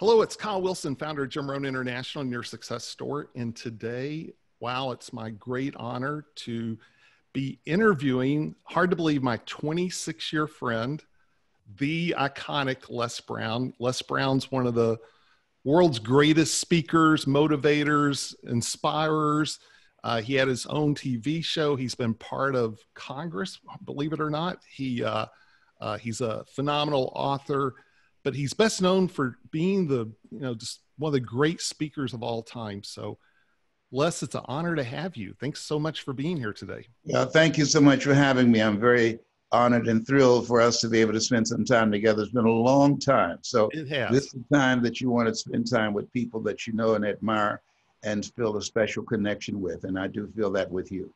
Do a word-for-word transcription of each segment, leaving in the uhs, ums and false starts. Hello, it's Kyle Wilson, founder of Jim Rohn International and your success store. And today, wow, it's my great honor to be interviewing, hard to believe, my twenty-six year friend, the iconic Les Brown. Les Brown's one of the world's greatest speakers, motivators, inspirers. Uh, he had his own T V show. He's been part of Congress, believe it or not. He, uh, uh, he's a phenomenal author. But he's best known for being the, you know, just one of the great speakers of all time. So, Les, it's an honor to have you. Thanks so much for being here today. Yeah, thank you so much for having me. I'm very honored and thrilled for us to be able to spend some time together. It's been a long time. So it has. This is the time that you want to spend time with people that you know and admire and feel a special connection with. And I do feel that with you.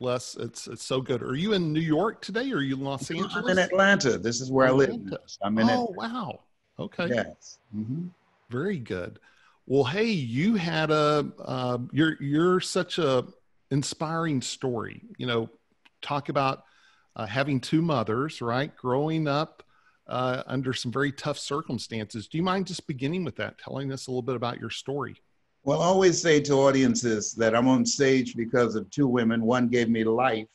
Les, it's, it's so good. Are you in New York today, or are you in Los Angeles? I'm in Atlanta. This is where Atlanta. I live. I'm in oh, Atlanta. Wow. Okay. Yes. Mm-hmm. Very good. Well, hey, you had a, uh, you're, you're such a inspiring story. You know, talk about uh, having two mothers, right? Growing up uh, under some very tough circumstances. Do you mind just beginning with that, telling us a little bit about your story? Well, I always say to audiences that I'm on stage because of two women. One gave me life,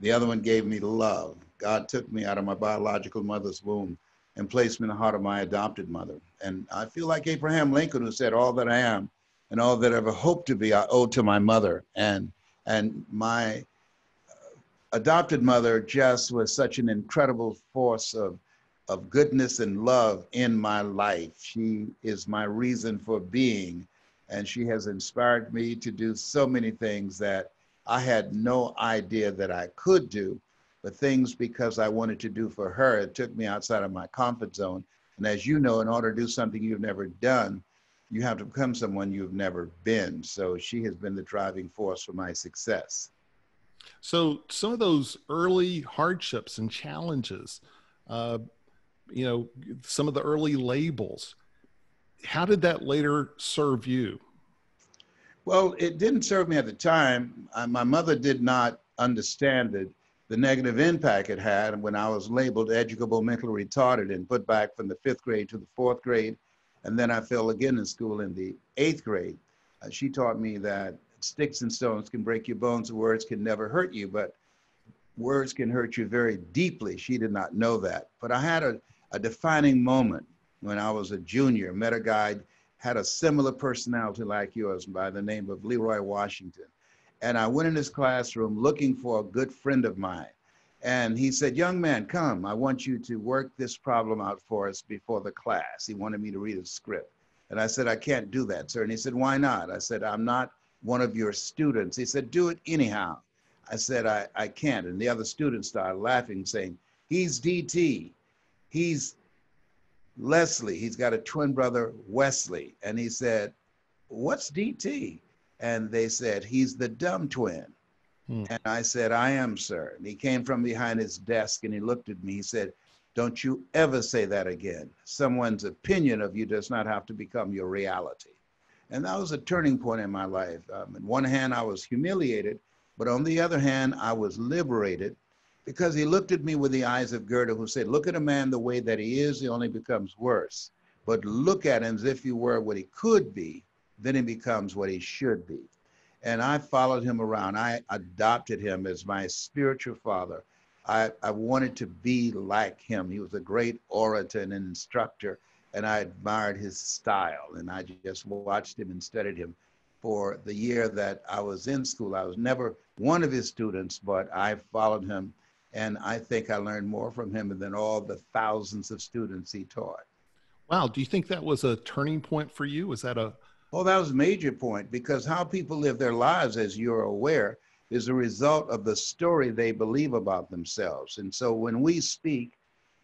the other one gave me love. God took me out of my biological mother's womb and placed me in the heart of my adopted mother. And I feel like Abraham Lincoln, who said, all that I am and all that I ever hoped to be, I owe to my mother. And, and my adopted mother just was such an incredible force of, of goodness and love in my life. She is my reason for being. And she has inspired me to do so many things that I had no idea that I could do, but things because I wanted to do for her, it took me outside of my comfort zone. And as you know, in order to do something you've never done, you have to become someone you've never been. So she has been the driving force for my success. So some of those early hardships and challenges, uh, you know, some of the early labels, how did that later serve you? Well, it didn't serve me at the time. I, my mother did not understand it, the negative impact it had when I was labeled educable, mentally retarded, and put back from the fifth grade to the fourth grade. And then I fell again in school in the eighth grade. Uh, she taught me that sticks and stones can break your bones, words can never hurt you, but words can hurt you very deeply. She did not know that. But I had a, a defining moment. When I was a junior, met a guy, had a similar personality like yours by the name of Leroy Washington. And I went in his classroom looking for a good friend of mine. And he said, young man, come, I want you to work this problem out for us before the class. He wanted me to read a script. And I said, I can't do that, sir. And he said, why not? I said, I'm not one of your students. He said, do it anyhow. I said, I, I can't. And the other students started laughing, saying, he's D T, he's Leslie, he's got a twin brother, Wesley. And he said, what's D T? And they said, he's the dumb twin. Hmm. And I said, I am, sir. And he came from behind his desk and he looked at me. He said, don't you ever say that again. Someone's opinion of you does not have to become your reality. And that was a turning point in my life. Um, on one hand, I was humiliated, but on the other hand, I was liberated. Because he looked at me with the eyes of Goethe, who said, look at a man the way that he is, he only becomes worse. But look at him as if he were what he could be, then he becomes what he should be. And I followed him around. I adopted him as my spiritual father. I, I wanted to be like him. He was a great orator and an instructor, and I admired his style. And I just watched him and studied him. For the year that I was in school, I was never one of his students, but I followed him. And I think I learned more from him than all the thousands of students he taught. Wow. Do you think that was a turning point for you? Was that a... Oh, that was a major point, because how people live their lives, as you're aware, is a result of the story they believe about themselves. And so when we speak,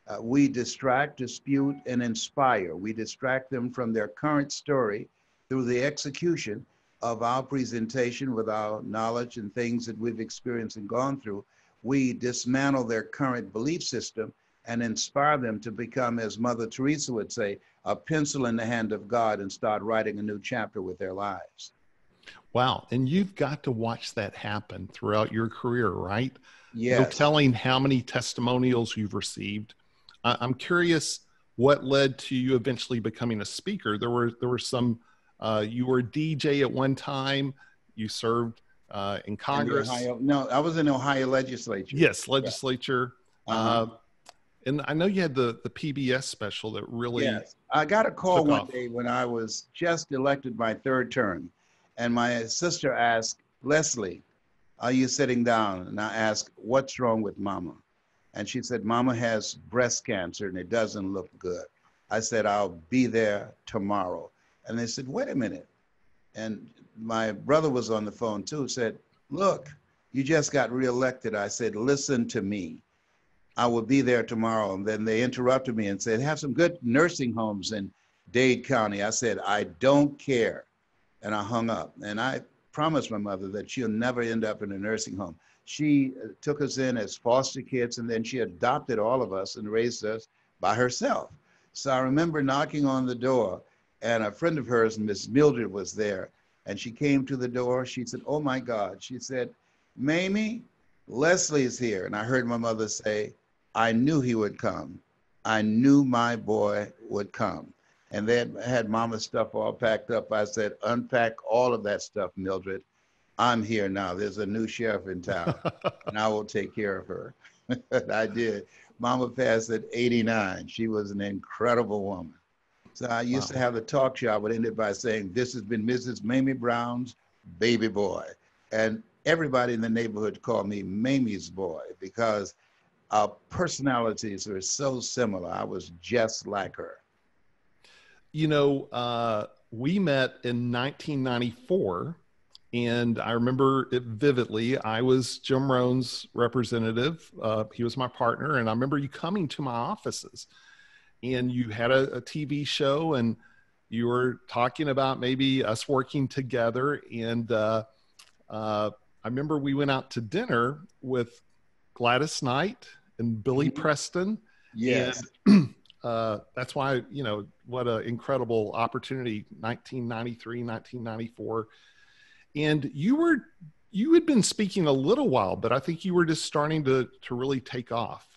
uh, we distract, dispute, and inspire. We distract them from their current story through the execution of our presentation with our knowledge and things that we've experienced and gone through. We dismantle their current belief system and inspire them to become, as Mother Teresa would say, a pencil in the hand of God and start writing a new chapter with their lives. Wow. And you've got to watch that happen throughout your career, right? Yes. No telling how many testimonials you've received. I'm curious, what led to you eventually becoming a speaker? There were, there were some, uh, you were a D J at one time, you served uh, in Congress. In Ohio, no, I was in Ohio legislature. Yes, legislature. Yeah. Uh-huh. Uh, and I know you had the, the P B S special that really Yes, I got a call one off. day when I was just elected my third term. And my sister asked, Leslie, are you sitting down? And I asked, what's wrong with Mama? And she said, Mama has breast cancer and it doesn't look good. I said, I'll be there tomorrow. And they said, wait a minute. And my brother was on the phone too, said, look, you just got reelected. I said, listen to me. I will be there tomorrow. And then they interrupted me and said, have some good nursing homes in Dade County. I said, I don't care. And I hung up. And I promised my mother that she'll never end up in a nursing home. She took us in as foster kids, and then she adopted all of us and raised us by herself. So I remember knocking on the door, and a friend of hers, Miss Mildred, was there. And she came to the door. She said, oh my God. She said, Mamie, Leslie's here. And I heard my mother say, I knew he would come. I knew my boy would come. And they had, had Mama's stuff all packed up. I said, unpack all of that stuff, Mildred. I'm here now. There's a new sheriff in town, and I will take care of her. I did. Mama passed at eighty-nine. She was an incredible woman. So I used wow. to have a talk show. I would end it by saying, this has been Missus Mamie Brown's baby boy. And everybody in the neighborhood called me Mamie's boy because our personalities were so similar. I was just like her. You know, uh, we met in nineteen ninety-four, and I remember it vividly. I was Jim Rohn's representative. Uh, he was my partner, and I remember you coming to my offices, and you had a, a T V show, and you were talking about maybe us working together. And uh, uh, I remember we went out to dinner with Gladys Knight and Billy Preston. Yes. And, Uh, that's why, you know, what an incredible opportunity, nineteen ninety-three, nineteen ninety-four. And you were, you had been speaking a little while, but I think you were just starting to, to really take off.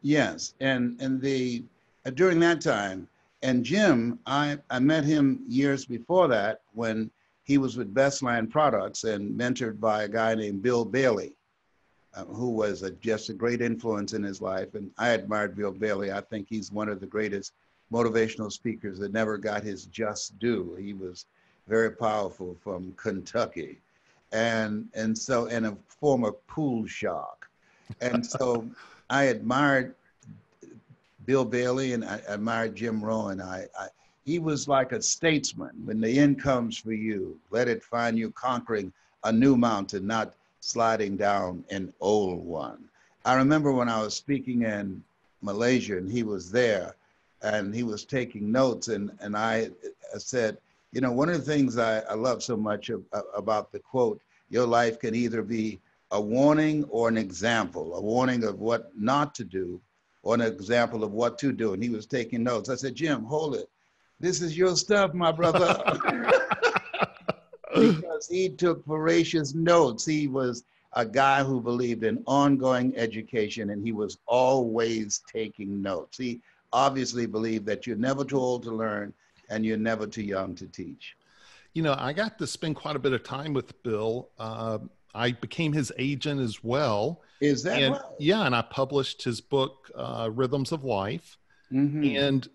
Yes. And, and the, uh, during that time, and Jim, I, I met him years before that when he was with Bestline Products and mentored by a guy named Bill Bailey, who was a, just a great influence in his life. And I admired Bill Bailey. I think he's one of the greatest motivational speakers that never got his just due. He was very powerful from Kentucky. And, and so, and a former pool shark. And so I admired Bill Bailey and I admired Jim Rohn. I, I, he was like a statesman. When the end comes for you, let it find you conquering a new mountain, not sliding down an old one. I remember when I was speaking in Malaysia and he was there and he was taking notes, and, and I said, you know, one of the things I, I love so much ab about the quote, your life can either be a warning or an example, a warning of what not to do or an example of what to do. And he was taking notes. I said, Jim, hold it. This is your stuff, my brother. Because he took voracious notes. He was a guy who believed in ongoing education, and he was always taking notes. He obviously believed that you're never too old to learn and you're never too young to teach. You know, I got to spend quite a bit of time with Bill. Uh, I became his agent as well. Is that and, right? Yeah, and I published his book, uh, Rhythms of Life. Mm-hmm. And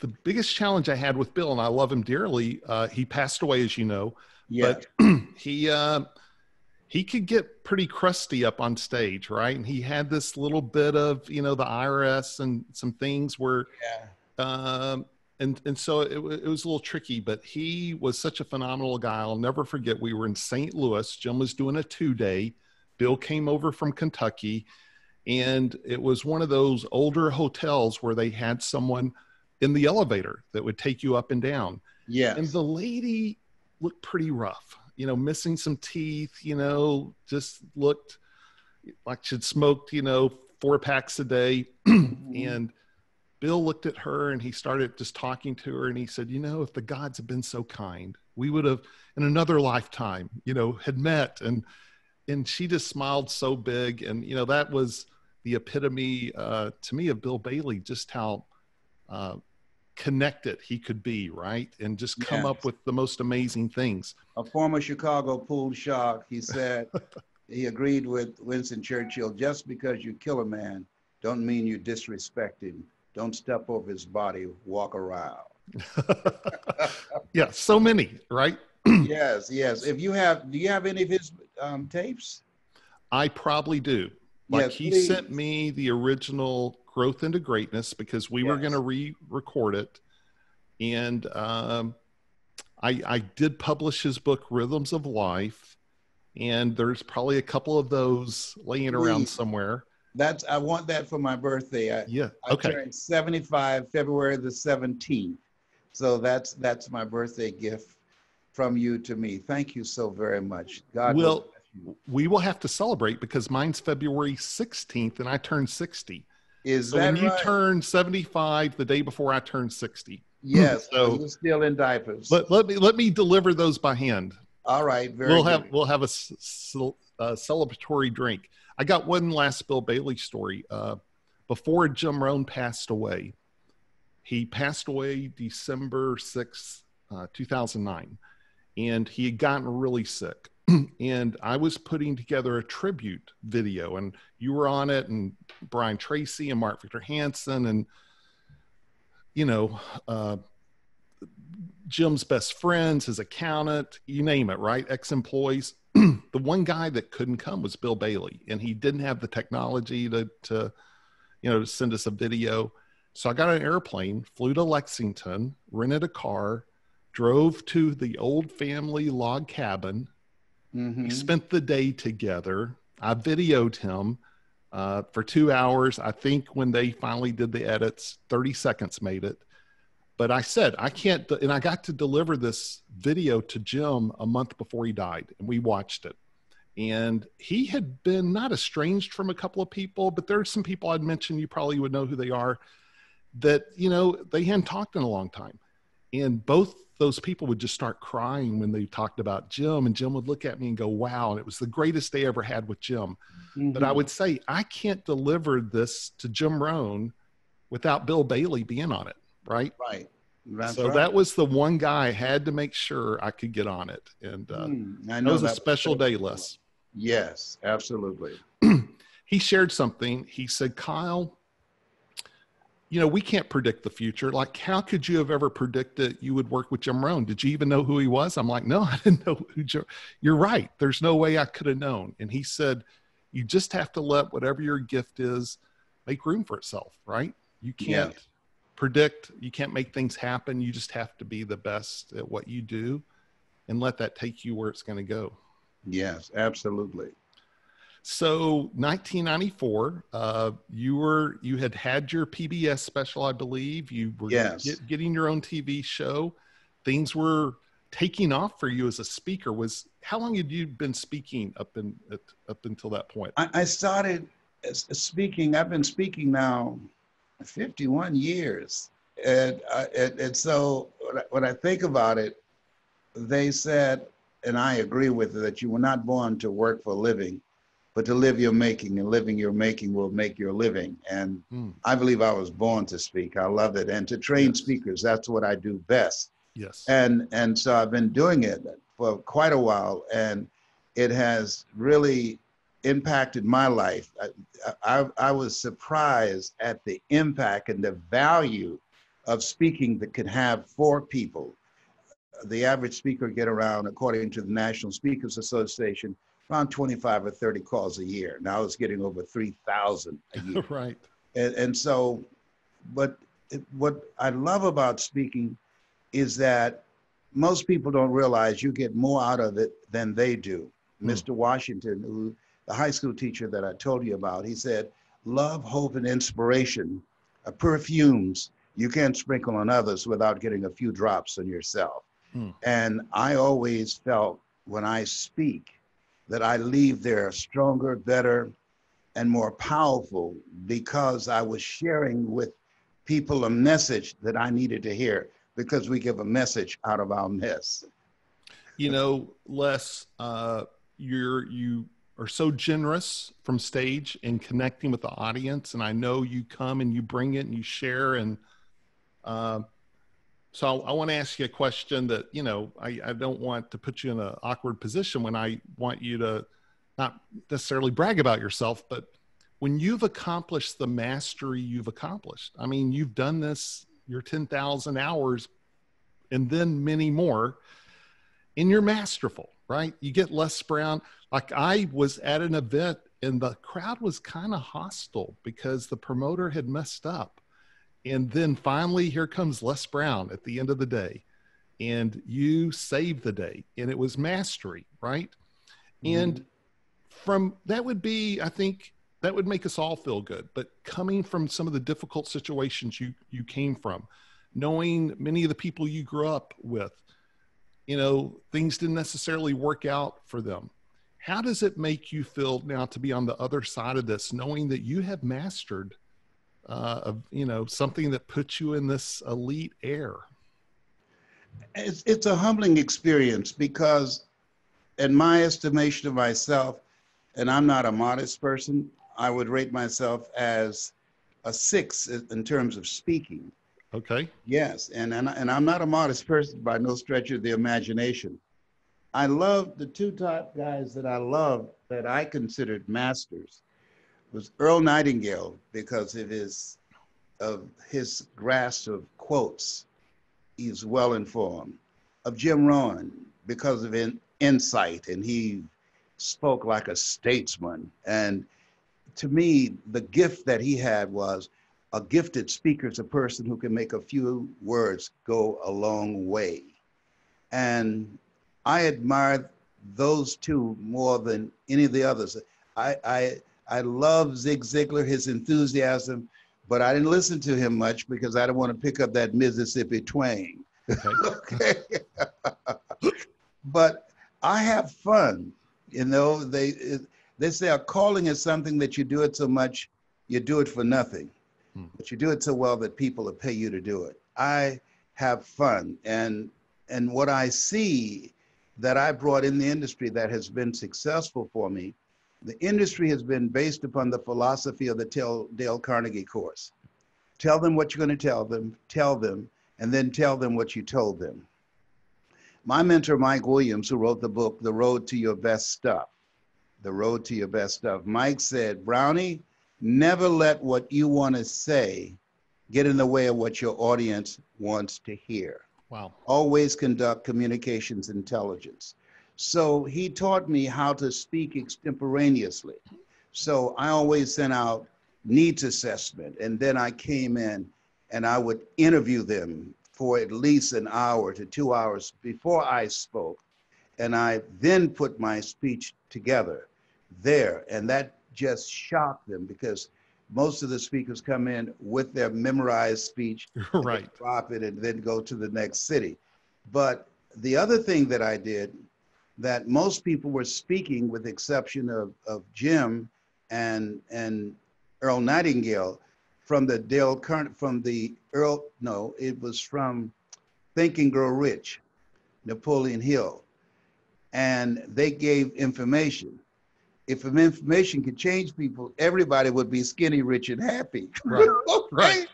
the biggest challenge I had with Bill, and I love him dearly, uh, he passed away, as you know, yeah. but he, uh, he could get pretty crusty up on stage, right? And he had this little bit of, you know, the I R S and some things where, yeah. um, and, and so it, it was a little tricky, but he was such a phenomenal guy. I'll never forget, we were in Saint Louis, Jim was doing a two-day, Bill came over from Kentucky, and it was one of those older hotels where they had someone in the elevator that would take you up and down. Yeah. And the lady looked pretty rough, you know, missing some teeth, you know, just looked like she'd smoked, you know, four packs a day. Mm-hmm. And Bill looked at her and he started just talking to her. And he said, you know, if the gods had been so kind, we would have in another lifetime, you know, had met. And, and she just smiled so big. And, you know, that was the epitome uh, to me of Bill Bailey, just how uh, connected he could be, right? And just come yes. up with the most amazing things. A former Chicago pool shark, he said, he agreed with Winston Churchill, just because you kill a man, don't mean you disrespect him. Don't step over his body, walk around. Yeah, so many, right? Yes, yes. If you have, do you have any of his um, tapes? I probably do. Like yes, he please. sent me the original Growth into Greatness because we yes. were going to re-record it. And um, I, I did publish his book, Rhythms of Life. And there's probably a couple of those laying please. around somewhere. That's, I want that for my birthday. I, yeah. Okay. I turned seventy-five, February the seventeenth. So that's, that's my birthday gift from you to me. Thank you so very much. God will. We will have to celebrate because mine's February sixteenth and I turned sixty. Is so that when right? you turn seventy-five the day before I turned sixty. Yes. So you're still in diapers. Let, let me, let me deliver those by hand. All right. Very we'll good. have, we'll have a, a celebratory drink. I got one last Bill Bailey story. Uh, before Jim Rohn passed away, he passed away December sixth, uh, two thousand nine, and he had gotten really sick. And I was putting together a tribute video, and you were on it, and Brian Tracy and Mark Victor Hansen, and, you know, uh, Jim's best friends, his accountant, you name it, right? Ex-employees. The one guy that couldn't come was Bill Bailey, and he didn't have the technology to, to, you know, to send us a video. So I got an airplane, flew to Lexington, rented a car, drove to the old family log cabin. Mm-hmm. We spent the day together. I videoed him uh, for two hours. I think when they finally did the edits, thirty seconds made it. But I said, I can't, and I got to deliver this video to Jim a month before he died, and we watched it. And he had been not estranged from a couple of people, but there are some people I'd mentioned, you probably would know who they are, that, you know, they hadn't talked in a long time. And both those people would just start crying when they talked about Jim, and Jim would look at me and go, wow. And it was the greatest day I ever had with Jim. Mm-hmm. But I would say, I can't deliver this to Jim Rohn without Bill Bailey being on it. Right. Right. That's so right. That was the one guy I had to make sure I could get on it. And uh, mm, I know it was a special day, Les. Yes, absolutely. He shared something. He said, Kyle, you know, we can't predict the future. Like, how could you have ever predicted you would work with Jim Rohn? Did you even know who he was? I'm like, no, I didn't know who Jim. You're right. There's no way I could have known. And he said, you just have to let whatever your gift is make room for itself, right? You can't. Yeah. predict, you can't make things happen. You just have to be the best at what you do and let that take you where it's going to go. Yes, absolutely. So nineteen ninety-four, uh, you were, you had had your P B S special, I believe. You were yes. get, getting your own T V show. Things were taking off for you as a speaker. Was, how long had you been speaking up in, up until that point? I, I started speaking. I've been speaking now fifty-one years. And, uh, and, and so when I, when I think about it, they said, and I agree with it, that you were not born to work for a living, but to live your making, and living your making will make your living. And mm. I believe I was born to speak. I love it. And to train yes. speakers, that's what I do best. Yes. And, and so I've been doing it for quite a while, and it has really impacted my life. I, I, I was surprised at the impact and the value of speaking that could have for people. The average speaker get around, according to the National Speakers Association, around twenty-five or thirty calls a year. Now I was getting over three thousand a year. Right. And, and so, but it, what I love about speaking is that most people don't realize you get more out of it than they do. Mm. Mister Washington, who the high school teacher that I told you about, he said, love, hope, and inspiration are perfumes you can't sprinkle on others without getting a few drops on yourself. Mm. And I always felt when I speak that I leave there stronger, better, and more powerful because I was sharing with people a message that I needed to hear, because we give a message out of our mess. You know, Les, uh, you're, you... are so generous from stage and connecting with the audience. And I know you come and you bring it and you share, and Um, so I, I want to ask you a question that, you know, I, I don't want to put you in an awkward position when I want you to not necessarily brag about yourself, but when you've accomplished the mastery you've accomplished, I mean, you've done this, your ten thousand hours and then many more, and you're masterful, right? You get Les Brown. Like, I was at an event and the crowd was kind of hostile because the promoter had messed up. And then finally, here comes Les Brown at the end of the day, and you saved the day, and it was mastery, right? Mm-hmm. And from that would be, I think that would make us all feel good, but coming from some of the difficult situations you, you came from, knowing many of the people you grew up with, you know, things didn't necessarily work out for them. How does it make you feel now to be on the other side of this, knowing that you have mastered uh, of, you know, something that puts you in this elite air? It's, it's a humbling experience because in my estimation of myself, and I'm not a modest person, I would rate myself as a six in terms of speaking. Okay. Yes. And, and, and I'm not a modest person by no stretch of the imagination. I love the two top guys that I loved that I considered masters was Earl Nightingale because of his, of his grasp of quotes. He's well informed. Of Jim Rohn because of in, insight, and he spoke like a statesman. And to me, the gift that he had was a gifted speaker is a person who can make a few words go a long way. And I admired those two more than any of the others. I, I, I love Zig Ziglar, his enthusiasm, but I didn't listen to him much because I didn't want to pick up that Mississippi twang. Okay. But I have fun. You know, they, they say a calling is something that you do it so much, you do it for nothing. But you do it so well that people will pay you to do it. I have fun. And, and what I see that I brought in the industry that has been successful for me, the industry has been based upon the philosophy of the Dale Carnegie course. Tell them what you're going to tell them, tell them, and then tell them what you told them. My mentor, Mike Williams, who wrote the book, The Road to Your Best Stuff, The Road to Your Best Stuff, Mike said, Brownie, never let what you want to say get in the way of what your audience wants to hear. Wow. Always conduct communications intelligence. So he taught me how to speak extemporaneously. So I always sent out needs assessment, and then I came in and I would interview them for at least an hour to two hours before I spoke. And I then put my speech together there, and that just shock them because most of the speakers come in with their memorized speech, right? Drop it and then go to the next city. But the other thing that I did that most people were speaking with the exception of, of Jim and, and Earl Nightingale from the Dale Carnegie, from the Earl, no, it was from Think and Grow Rich, Napoleon Hill. And they gave information. If information could change people, everybody would be skinny, rich, and happy. Right. Right.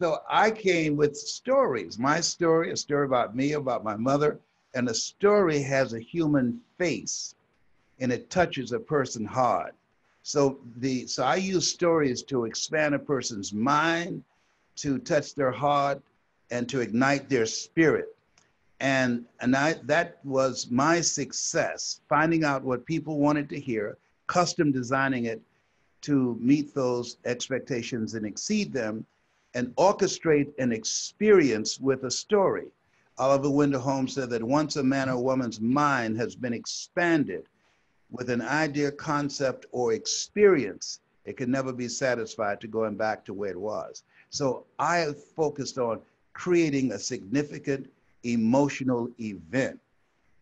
So I came with stories. My story, a story about me, about my mother, and a story has a human face, and it touches a person hard. So the so I use stories to expand a person's mind, to touch their heart, and to ignite their spirit. And and I that was my success, finding out what people wanted to hear, custom designing it to meet those expectations and exceed them, and orchestrate an experience with a story. Oliver Wendell Holmes said that once a man or woman's mind has been expanded with an idea, concept, or experience, it can never be satisfied to going back to where it was. So I focused on creating a significant emotional event,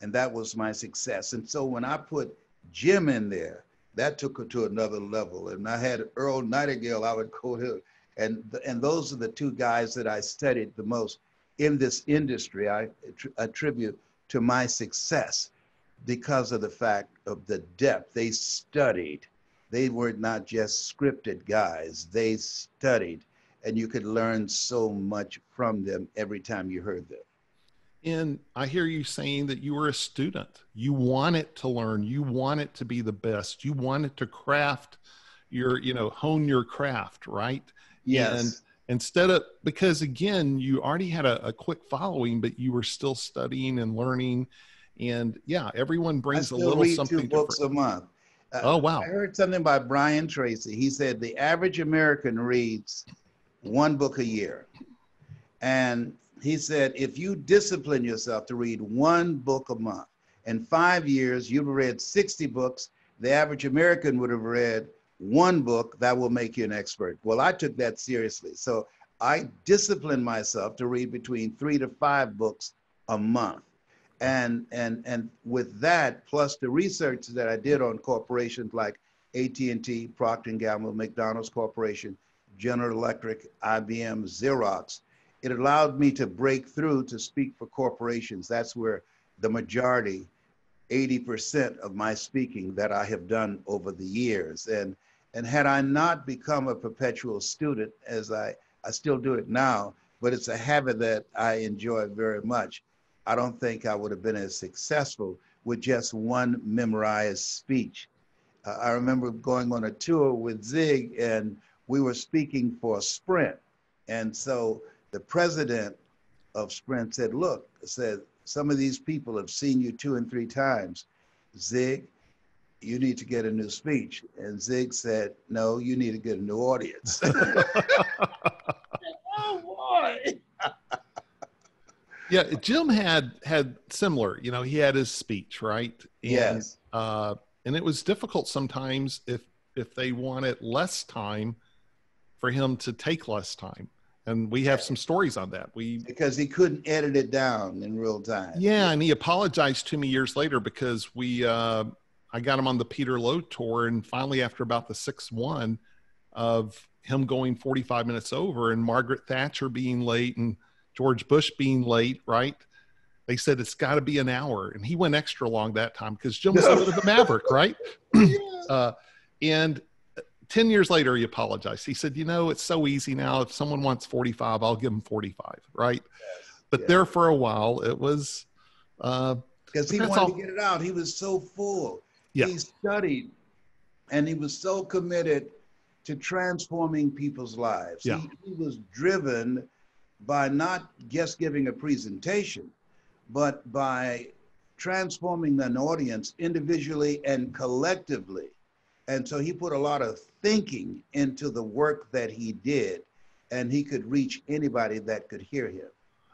and that was my success. And so when I put Jim in there, that took her to another level. And I had Earl Nightingale, I would quote him, and and those are the two guys that I studied the most in this industry. I attribute to my success because of the fact of the depth they studied. They were not just scripted guys, they studied, and you could learn so much from them every time you heard them. And I hear you saying that you were a student. You want it to learn. You want it to be the best. You want it to craft your, you know, hone your craft, right? Yes. And instead of, because again, you already had a, a quick following, but you were still studying and learning. And yeah, everyone brings a little something different. I still read two books a month. Uh, oh, wow. I heard something by Brian Tracy. He said the average American reads one book a year. And he said, if you discipline yourself to read one book a month, in five years, you've read sixty books. The average American would have read one book. That will make you an expert. Well, I took that seriously. So I disciplined myself to read between three to five books a month. And, and, and with that, plus the research that I did on corporations like A T and T, Procter and Gamble, McDonald's Corporation, General Electric, I B M, Xerox, it allowed me to break through to speak for corporations. That's where the majority, eighty percent of my speaking that I have done over the years. And, and had I not become a perpetual student, as I, I still do it now, but it's a habit that I enjoy very much, I don't think I would have been as successful with just one memorized speech. Uh, I remember going on a tour with Zig, and we were speaking for Sprint. And so the president of Sprint said, look, said, some of these people have seen you two and three times. Zig, you need to get a new speech. And Zig said, no, you need to get a new audience. Oh, boy. Yeah, Jim had had similar, you know, he had his speech, right? And, yes. Uh, and it was difficult sometimes if if they wanted less time for him to take less time. And we have some stories on that. We Because he couldn't edit it down in real time. Yeah, and he apologized to me years later because we, uh, I got him on the Peter Lowe tour, and finally after about the sixth one of him going forty-five minutes over and Margaret Thatcher being late and George Bush being late, right? They said it's got to be an hour. And he went extra long that time because Jim was a bit of a maverick, right? Yeah. Uh, and ten years later, he apologized. He said, you know, it's so easy now. If someone wants forty-five, I'll give them forty-five, right? Yes. But yeah. There for a while, it was... Because uh, he wanted all... to get it out. He was so full. Yeah. He studied, and he was so committed to transforming people's lives. Yeah. He, he was driven... by not just giving a presentation, but by transforming an audience individually and collectively. And so he put a lot of thinking into the work that he did, and he could reach anybody that could hear him.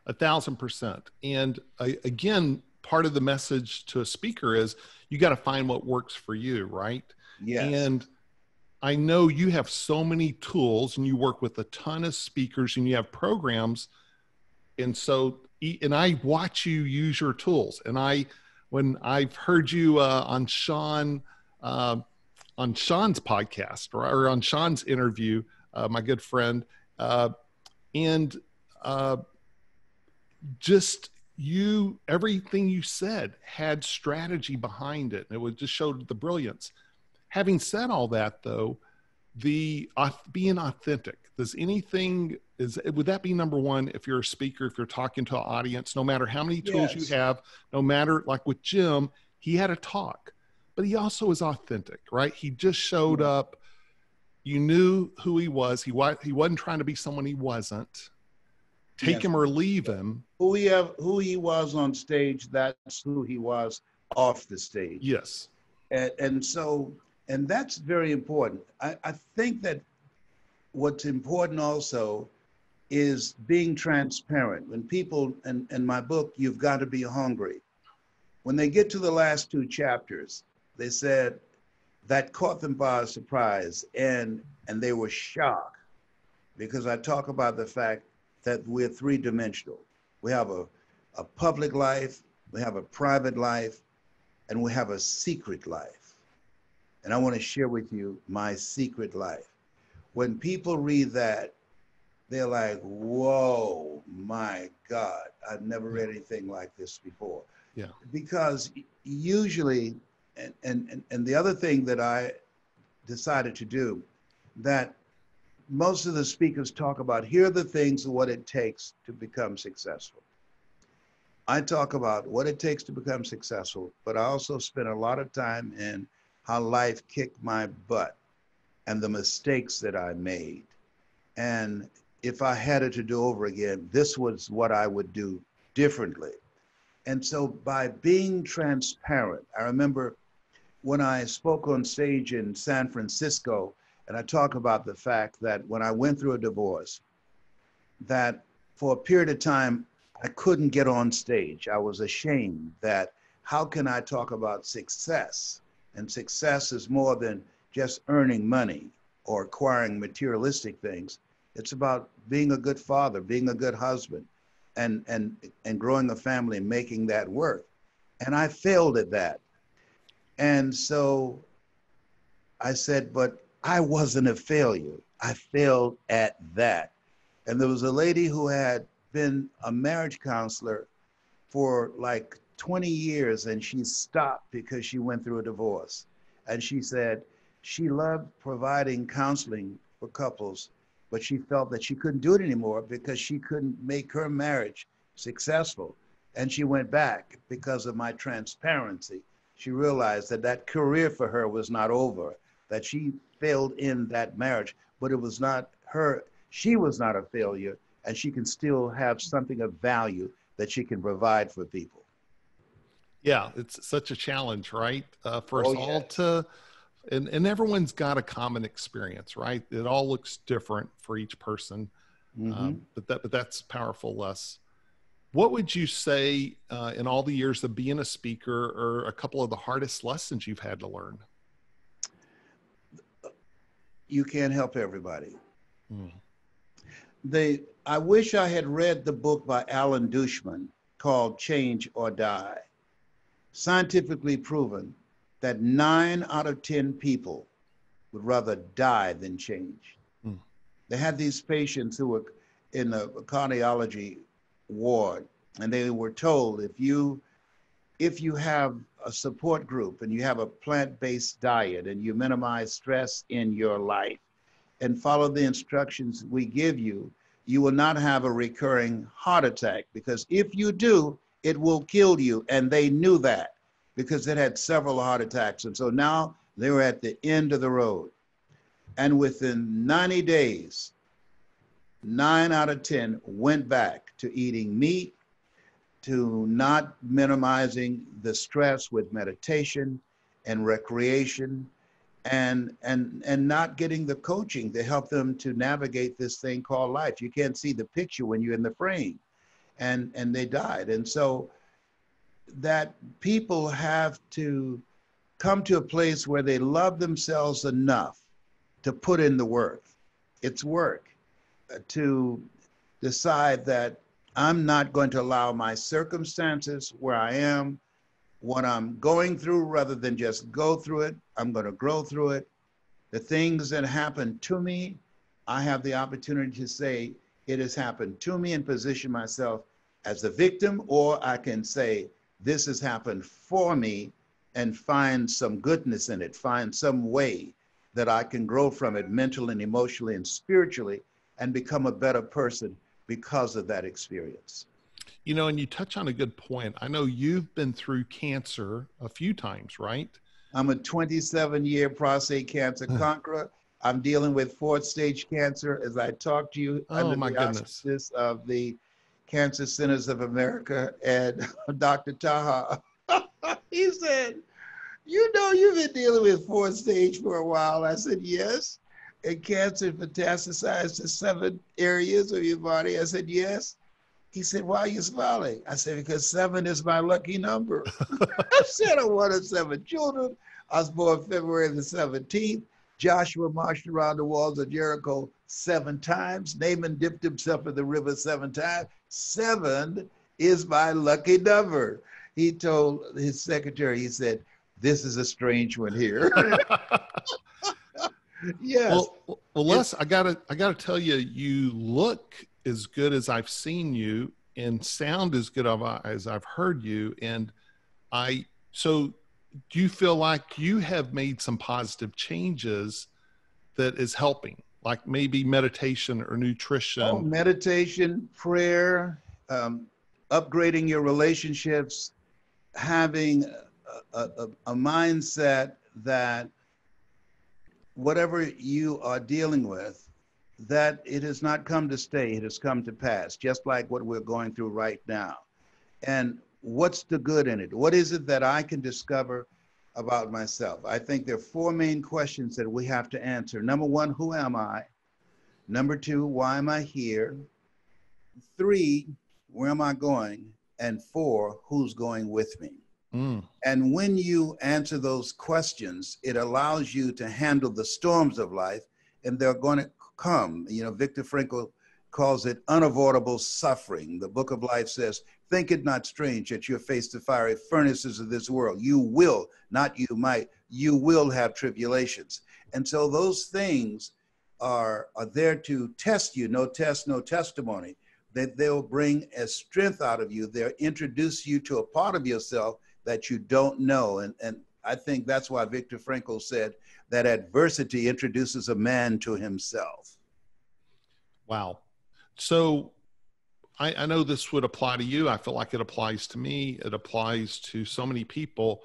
A thousand percent. And uh, again, part of the message to a speaker is you got to find what works for you, right? Yes. And I know you have so many tools and you work with a ton of speakers and you have programs. And so, and I watch you use your tools. And I, when I've heard you uh, on Sean, uh, on Sean's podcast or, or on Sean's interview, uh, my good friend, uh, and uh, just you, everything you said had strategy behind it. And it would just showed the brilliance. Having said all that, though, the uh, being authentic, does anything, is would that be number one if you're a speaker, if you're talking to an audience, no matter how many tools yes. you have, no matter, like with Jim, he had a talk, but he also is authentic, right? He just showed up. You knew who he was. He, wa he wasn't trying to be someone he wasn't. Take yes. him or leave him. Who he, have, who he was on stage, that's who he was off the stage. Yes. And, and so... And that's very important. I, I think that what's important also is being transparent. When people, and in my book, You've Got to Be Hungry. When they get to the last two chapters, they said that caught them by surprise and, and they were shocked because I talk about the fact that we're three-dimensional. We have a, a public life, we have a private life, and we have a secret life. And I want to share with you my secret life. When people read that, they're like, whoa, my God, I've never read anything like this before. Yeah. Because usually, and, and, and the other thing that I decided to do, that most of the speakers talk about, here are the things, what it takes to become successful. I talk about what it takes to become successful, but I also spend a lot of time in how life kicked my butt and the mistakes that I made. And if I had it to do over again, this was what I would do differently. And so by being transparent, I remember when I spoke on stage in San Francisco, and I talk about the fact that when I went through a divorce, that for a period of time, I couldn't get on stage. I was ashamed that how can I talk about success? And success is more than just earning money or acquiring materialistic things. It's about being a good father, being a good husband, and, and, and growing a family and making that work. And I failed at that. And so I said, but I wasn't a failure. I failed at that. And there was a lady who had been a marriage counselor for like twenty years, and she stopped because she went through a divorce. And she said she loved providing counseling for couples, but she felt that she couldn't do it anymore because she couldn't make her marriage successful. And she went back because of my transparency. She realized that that career for her was not over, that she failed in that marriage, but it was not her, she was not a failure, and she can still have something of value that she can provide for people. Yeah, it's such a challenge, right? Uh, for oh, us yeah. all to, and, and everyone's got a common experience, right? It all looks different for each person, mm-hmm. um, but, that, but that's powerful, Les. What would you say uh, in all the years of being a speaker are a couple of the hardest lessons you've had to learn? You can't help everybody. Mm. They, I wish I had read the book by Alan Dushman called Change or Die. Scientifically proven that nine out of ten people would rather die than change. Mm. They had these patients who were in the cardiology ward, and they were told, if you if you have a support group and you have a plant-based diet and you minimize stress in your life and follow the instructions we give you, you will not have a recurring heart attack, because if you do, it will kill you. And they knew that because it had several heart attacks. And so now they were at the end of the road. And within ninety days, nine out of ten went back to eating meat, to not minimizing the stress with meditation and recreation, and, and, and not getting the coaching to help them to navigate this thing called life. You can't see the picture when you're in the frame, and, and they died. And so that people have to come to a place where they love themselves enough to put in the work. It's work. To decide that I'm not going to allow my circumstances, where I am, what I'm going through, rather than just go through it, I'm going to grow through it. The things that happen to me, I have the opportunity to say, it has happened to me, and position myself as the victim, or I can say, this has happened for me, and find some goodness in it, find some way that I can grow from it mentally and emotionally and spiritually, and become a better person because of that experience. You know, and you touch on a good point. I know you've been through cancer a few times, right? I'm a twenty-seven year prostate cancer conqueror. I'm dealing with fourth stage cancer as I talk to you, oh, under my the goodness. auspices of the Cancer Centers of America. And Doctor Taha, he said, you know, you've been dealing with fourth stage for a while. I said, yes. And cancer metastasized to seven areas of your body? I said, yes. He said, why are you smiling? I said, because seven is my lucky number. I said, I'm one of seven children. I was born February the seventeenth. Joshua marched around the walls of Jericho seven times. Naaman dipped himself in the river seven times. Seven is my lucky number. He told his secretary, he said, this is a strange one here. Yes. Well, well Les, I gotta, I gotta tell you, you look as good as I've seen you, and sound as good as I've heard you. And I, so do you feel like you have made some positive changes that is helping? like maybe meditation or nutrition? Oh, meditation, prayer, um, upgrading your relationships, having a, a, a mindset that whatever you are dealing with, that it has not come to stay, it has come to pass, just like what we're going through right now. And what's the good in it? What is it that I can discover about myself? I think there are four main questions that we have to answer. Number one, who am I? Number two, why am I here? Three, where am I going? And four, who's going with me? Mm. And when you answer those questions, it allows you to handle the storms of life, and they're going to come. You know, Viktor Frankl calls it unavoidable suffering. The Book of Life says, think it not strange that you face the fiery furnaces of this world. You will, not you might, you will have tribulations. And so those things are, are there to test you. No test, no testimony. That they'll bring a strength out of you. They'll introduce you to a part of yourself that you don't know. And, and I think that's why Viktor Frankl said that adversity introduces a man to himself. Wow. So I, I know this would apply to you. I feel like it applies to me. It applies to so many people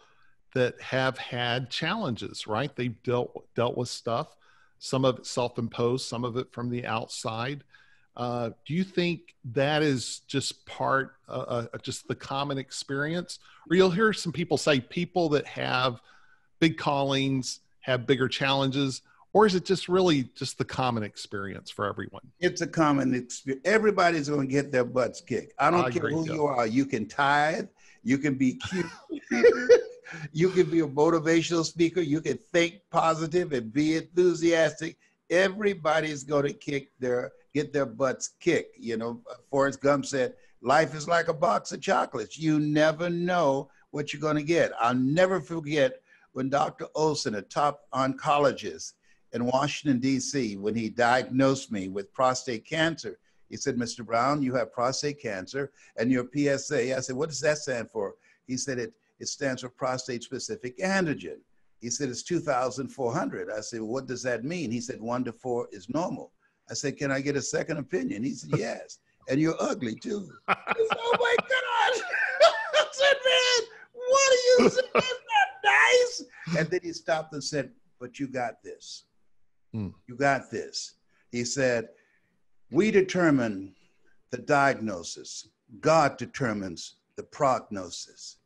that have had challenges, right? They've dealt, dealt with stuff. Some of it self-imposed, some of it from the outside. Uh, do you think that is just part, uh, uh, just the common experience? Or you'll hear some people say people that have big callings have bigger challenges, or is it just really just the common experience for everyone? It's a common experience. Everybody's going to get their butts kicked. I don't I care who you are. You can tithe. You can be cute. You can be a motivational speaker. You can think positive and be enthusiastic. Everybody's going to kick their get their butts kicked. You know, Forrest Gump said, life is like a box of chocolates. You never know what you're going to get. I'll never forget when Doctor Olson, a top oncologist, in Washington, D C, when he diagnosed me with prostate cancer, he said, Mister Brown, you have prostate cancer and your P S A. I said, what does that stand for? He said, it, it stands for prostate specific androgen. He said, it's two thousand four hundred. I said, what does that mean? He said, one to four is normal. I said, can I get a second opinion? He said, yes. And you're ugly too. I said, oh my God. I said, man, what are you saying? That's not nice. And then he stopped and said, but you got this. You got this. He said, we determine the diagnosis. God determines the prognosis.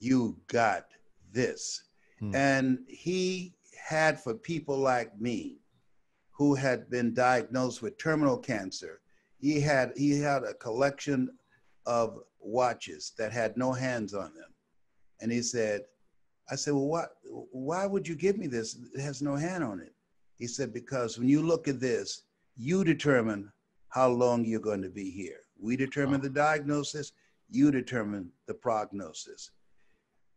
You got this. Hmm. And he had for people like me who had been diagnosed with terminal cancer, he had, he had a collection of watches that had no hands on them. And he said, I said, well, what, why would you give me this? It has no hand on it. He said, because when you look at this, you determine how long you're going to be here. We determine the diagnosis, you determine the prognosis.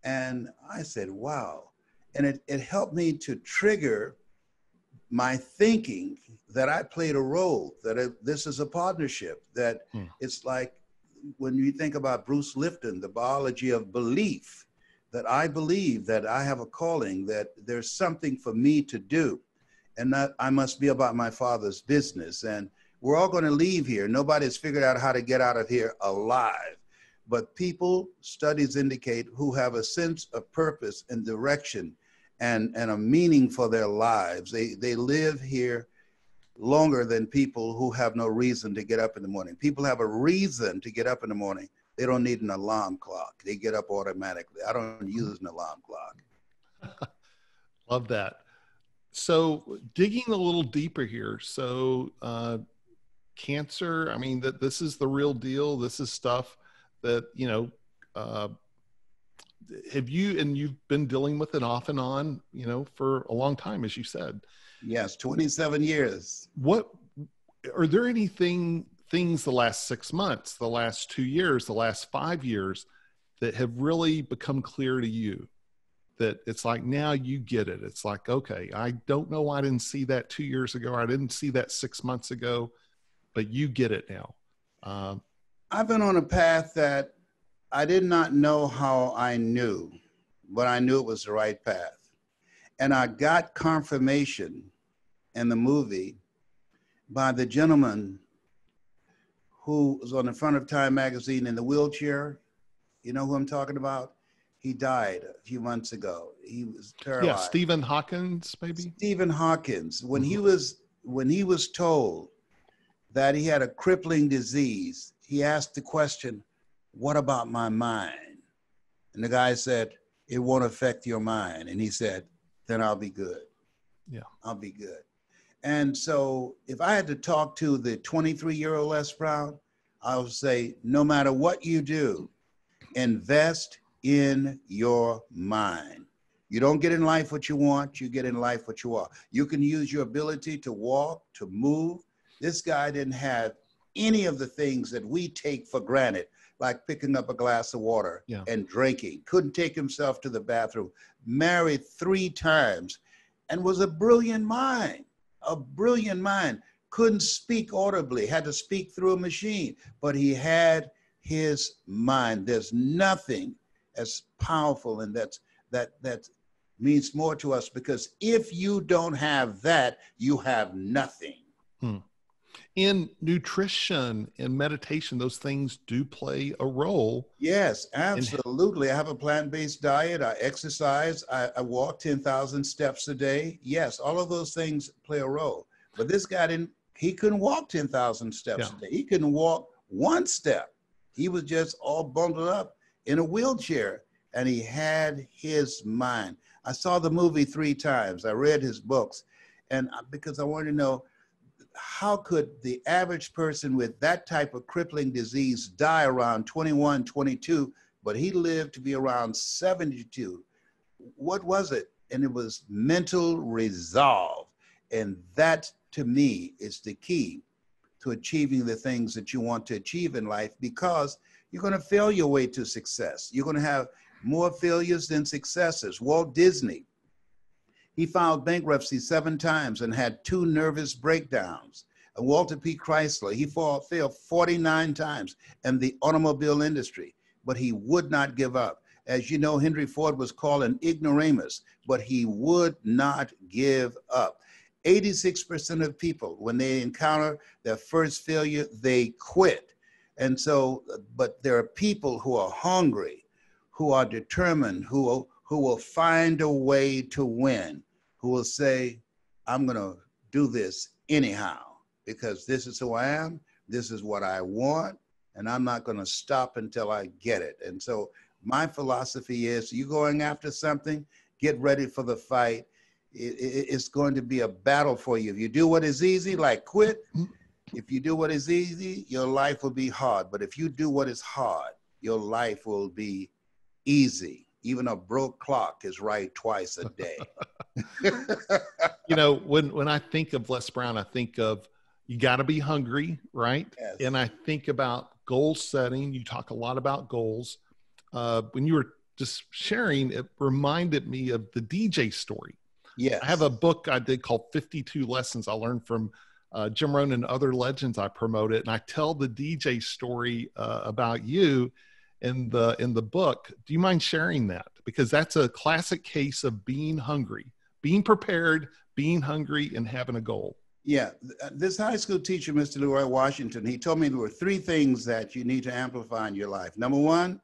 And I said, wow. And it, it helped me to trigger my thinking that I played a role, that it, this is a partnership, that hmm. it's like when you think about Bruce Lipton, the biology of belief, that I believe that I have a calling, that there's something for me to do. And that I must be about my Father's business. And we're all going to leave here. Nobody's figured out how to get out of here alive. But people, studies indicate, who have a sense of purpose and direction and, and a meaning for their lives, they, they live here longer than people who have no reason to get up in the morning. People have a reason to get up in the morning. They don't need an alarm clock. They get up automatically. I don't use an alarm clock. Love that. So digging a little deeper here. So uh, cancer, I mean, that this is the real deal. This is stuff that, you know, uh, have you, and you've been dealing with it off and on, you know, for a long time, as you said. Yes, twenty-seven years. What, are there anything, things the last six months, the last two years, the last five years that have really become clear to you? That it's like, now you get it. It's like, okay, I don't know why I didn't see that two years ago. I didn't see that six months ago, but you get it now. Um, I've been on a path that I did not know how I knew, but I knew it was the right path. And I got confirmation in the movie by the gentleman who was on the front of Time magazine in the wheelchair. You know who I'm talking about? He died a few months ago. He was terrible. Yeah, Stephen Hawking, maybe? Stephen Hawking. When mm-hmm. he was when he was told that he had a crippling disease, he asked the question, what about my mind? And the guy said, it won't affect your mind. And he said, then I'll be good. Yeah, I'll be good. And so if I had to talk to the twenty-three-year-old Les Brown, I would say, no matter what you do, invest in your mind. You don't get in life what you want, you get in life what you are. You can use your ability to walk, to move. This guy didn't have any of the things that we take for granted, like picking up a glass of water yeah. and drinking. Couldn't take himself to the bathroom. Married three times and was a brilliant mind, a brilliant mind. Couldn't speak audibly, had to speak through a machine, but he had his mind. There's nothing as powerful and that's, that, that means more to us, because if you don't have that, you have nothing. Hmm. In nutrition and meditation, those things do play a role. Yes, absolutely. I have a plant-based diet. I exercise. I, I walk ten thousand steps a day. Yes, all of those things play a role. But this guy didn't, he couldn't walk ten thousand steps yeah. a day. He couldn't walk one step. He was just all bundled up in a wheelchair, and he had his mind. I saw the movie three times. I read his books, and because I wanted to know, how could the average person with that type of crippling disease die around twenty-one, twenty-two, but he lived to be around seventy-two? What was it? And it was mental resolve. And that, to me, is the key to achieving the things that you want to achieve in life, because you're going to fail your way to success. You're going to have more failures than successes. Walt Disney, he filed bankruptcy seven times and had two nervous breakdowns. And Walter P. Chrysler, he failed forty-nine times in the automobile industry, but he would not give up. As you know, Henry Ford was called an ignoramus, but he would not give up. eighty-six percent of people, when they encounter their first failure, they quit. And so, but there are people who are hungry, who are determined, who are who will find a way to win, who will say, I'm going to do this anyhow, because this is who I am, this is what I want, and I'm not going to stop until I get it. And so my philosophy is, you're going after something, get ready for the fight. It, it, it's going to be a battle for you. If you do what is easy, like quit, if you do what is easy, your life will be hard. But if you do what is hard, your life will be easy. Even a broke clock is right twice a day. You know, when, when I think of Les Brown, I think of, you got to be hungry, right? Yes. And I think about goal setting. You talk a lot about goals. Uh, when you were just sharing, it reminded me of the D J story. Yes. I have a book I did called fifty-two Lessons I Learned from uh, Jim Rohn and Other Legends. I promote it. And I tell the D J story uh, about you in the in the book. Do you mind sharing that? Because that's a classic case of being hungry, being prepared, being hungry, and having a goal. Yeah, this high school teacher, Mister Leroy Washington, he told me there were three things that you need to amplify in your life. Number one,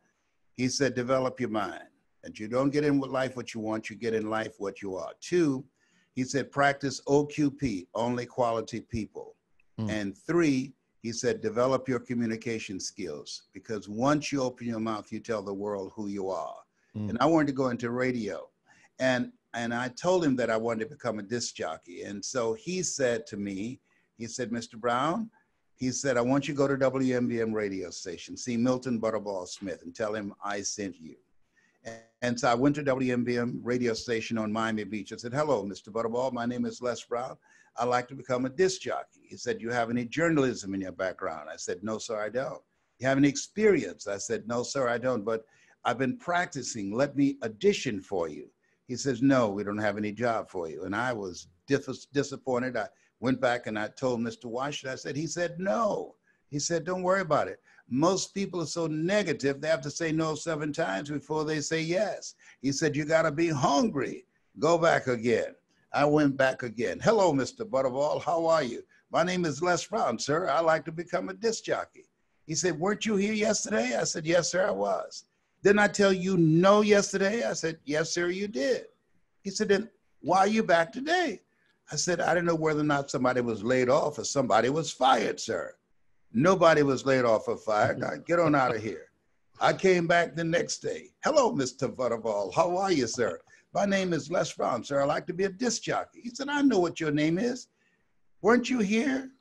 he said, develop your mind. That you don't get in with life what you want, you get in life what you are. Two, he said, practice O Q P, only quality people. Mm. And three, he said, develop your communication skills, because once you open your mouth, you tell the world who you are. Mm. And I wanted to go into radio. And, and I told him that I wanted to become a disc jockey. And so he said to me, he said, Mister Brown, he said, I want you to go to W M B M radio station, see Milton Butterball Smith, and tell him I sent you. And, and so I went to W M B M radio station on Miami Beach. I said, hello, Mister Butterball, my name is Les Brown. I'd like to become a disc jockey. He said, you have any journalism in your background? I said, no, sir, I don't. You have any experience? I said, no, sir, I don't, but I've been practicing. Let me audition for you. He says, no, we don't have any job for you. And I was dis- disappointed. I went back and I told Mister Washington, I said, he said, no. He said, don't worry about it. Most people are so negative, they have to say no seven times before they say yes. He said, you gotta be hungry. Go back again. I went back again. Hello, Mister Butterball, how are you? My name is Les Brown, sir. I like to become a disc jockey. He said, weren't you here yesterday? I said, yes, sir, I was. Didn't I tell you no yesterday? I said, yes, sir, you did. He said, then why are you back today? I said, I didn't know whether or not somebody was laid off or somebody was fired, sir. Nobody was laid off or fired. Now, get on out of here. I came back the next day. Hello, Mister Butterball. How are you, sir? My name is Les Brown, sir. I like to be a disc jockey. He said, I know what your name is. Weren't you here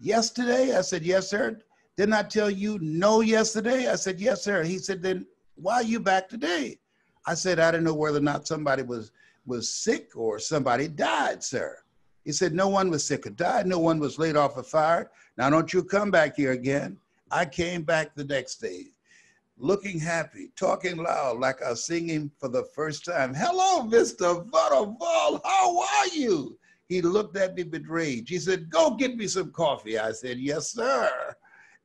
yesterday? I said, yes, sir. Didn't I tell you no yesterday? I said, yes, sir. He said, then why are you back today? I said, I don't know whether or not somebody was, was sick or somebody died, sir. He said, no one was sick or died. No one was laid off or fired. Now, don't you come back here again. I came back the next day, looking happy, talking loud, like I was singing for the first time. Hello, Mister Butterball, how are you? He looked at me with rage. He said, go get me some coffee. I said, yes, sir.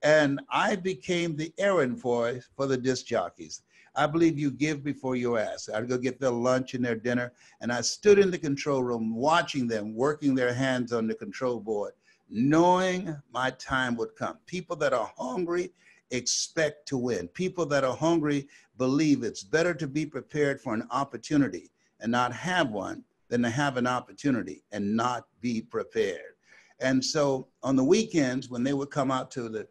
And I became the errand boy for the disc jockeys. I believe you give before you ask. I'd go get their lunch and their dinner. And I stood in the control room watching them, working their hands on the control board, knowing my time would come. People that are hungry expect to win. People that are hungry believe it's better to be prepared for an opportunity and not have one than to have an opportunity and not be prepared. And so on the weekends, when they would come out to the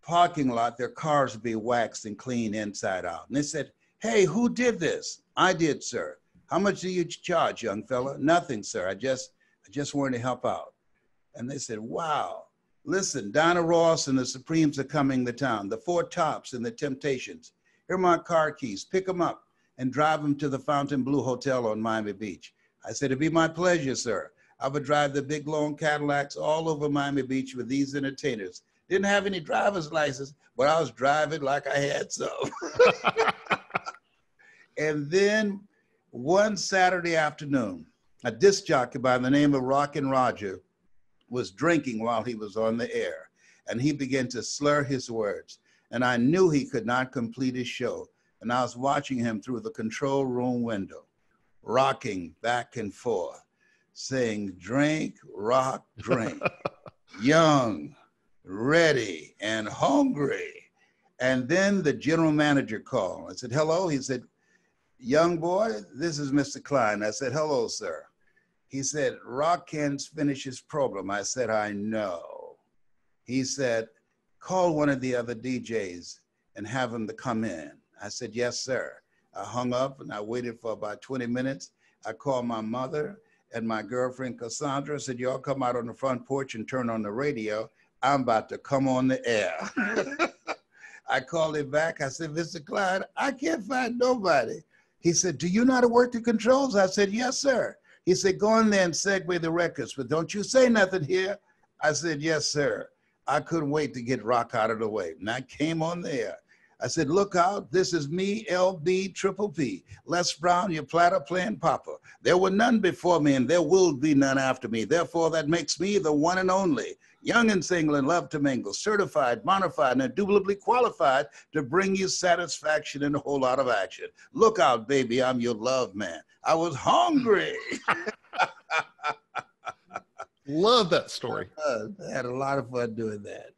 parking lot, their cars would be waxed and clean inside out. And they said, hey, who did this? I did, sir. How much do you charge, young fella? Nothing, sir. I just, I just wanted to help out. And they said, wow, listen, Dinah Ross and the Supremes are coming to town, the Four Tops and the Temptations. Here are my car keys. Pick them up and drive them to the Fontainebleau Hotel on Miami Beach. I said, it'd be my pleasure, sir. I would drive the big, long Cadillacs all over Miami Beach with these entertainers. Didn't have any driver's license, but I was driving like I had some. And then one Saturday afternoon, a disc jockey by the name of Rockin' Roger was drinking while he was on the air. And he began to slur his words. And I knew he could not complete his show. And I was watching him through the control room window, rocking back and forth, saying, drink, rock, drink, young, ready and hungry. And then the general manager called. I said, hello. He said, young boy, this is Mister Klein. I said, hello, sir. He said, Rock can't finish his program. I said, I know. He said, call one of the other D Js and have them to come in. I said, yes, sir. I hung up and I waited for about twenty minutes. I called my mother and my girlfriend, Cassandra. I said, y'all come out on the front porch and turn on the radio. I'm about to come on the air. I called him back. I said, Mister Clyde, I can't find nobody. He said, do you know how to work the controls? I said, yes, sir. He said, go in there and segue the records, but don't you say nothing here. I said, yes, sir. I couldn't wait to get Rock out of the way. And I came on the air. I said, look out, this is me, L B Triple P, Les Brown, your platter playing papa. There were none before me and there will be none after me. Therefore, that makes me the one and only. Young and single and love to mingle, certified, modified, and indubitably qualified to bring you satisfaction and a whole lot of action. Look out, baby, I'm your love man. I was hungry. Love that story. Uh, I had a lot of fun doing that.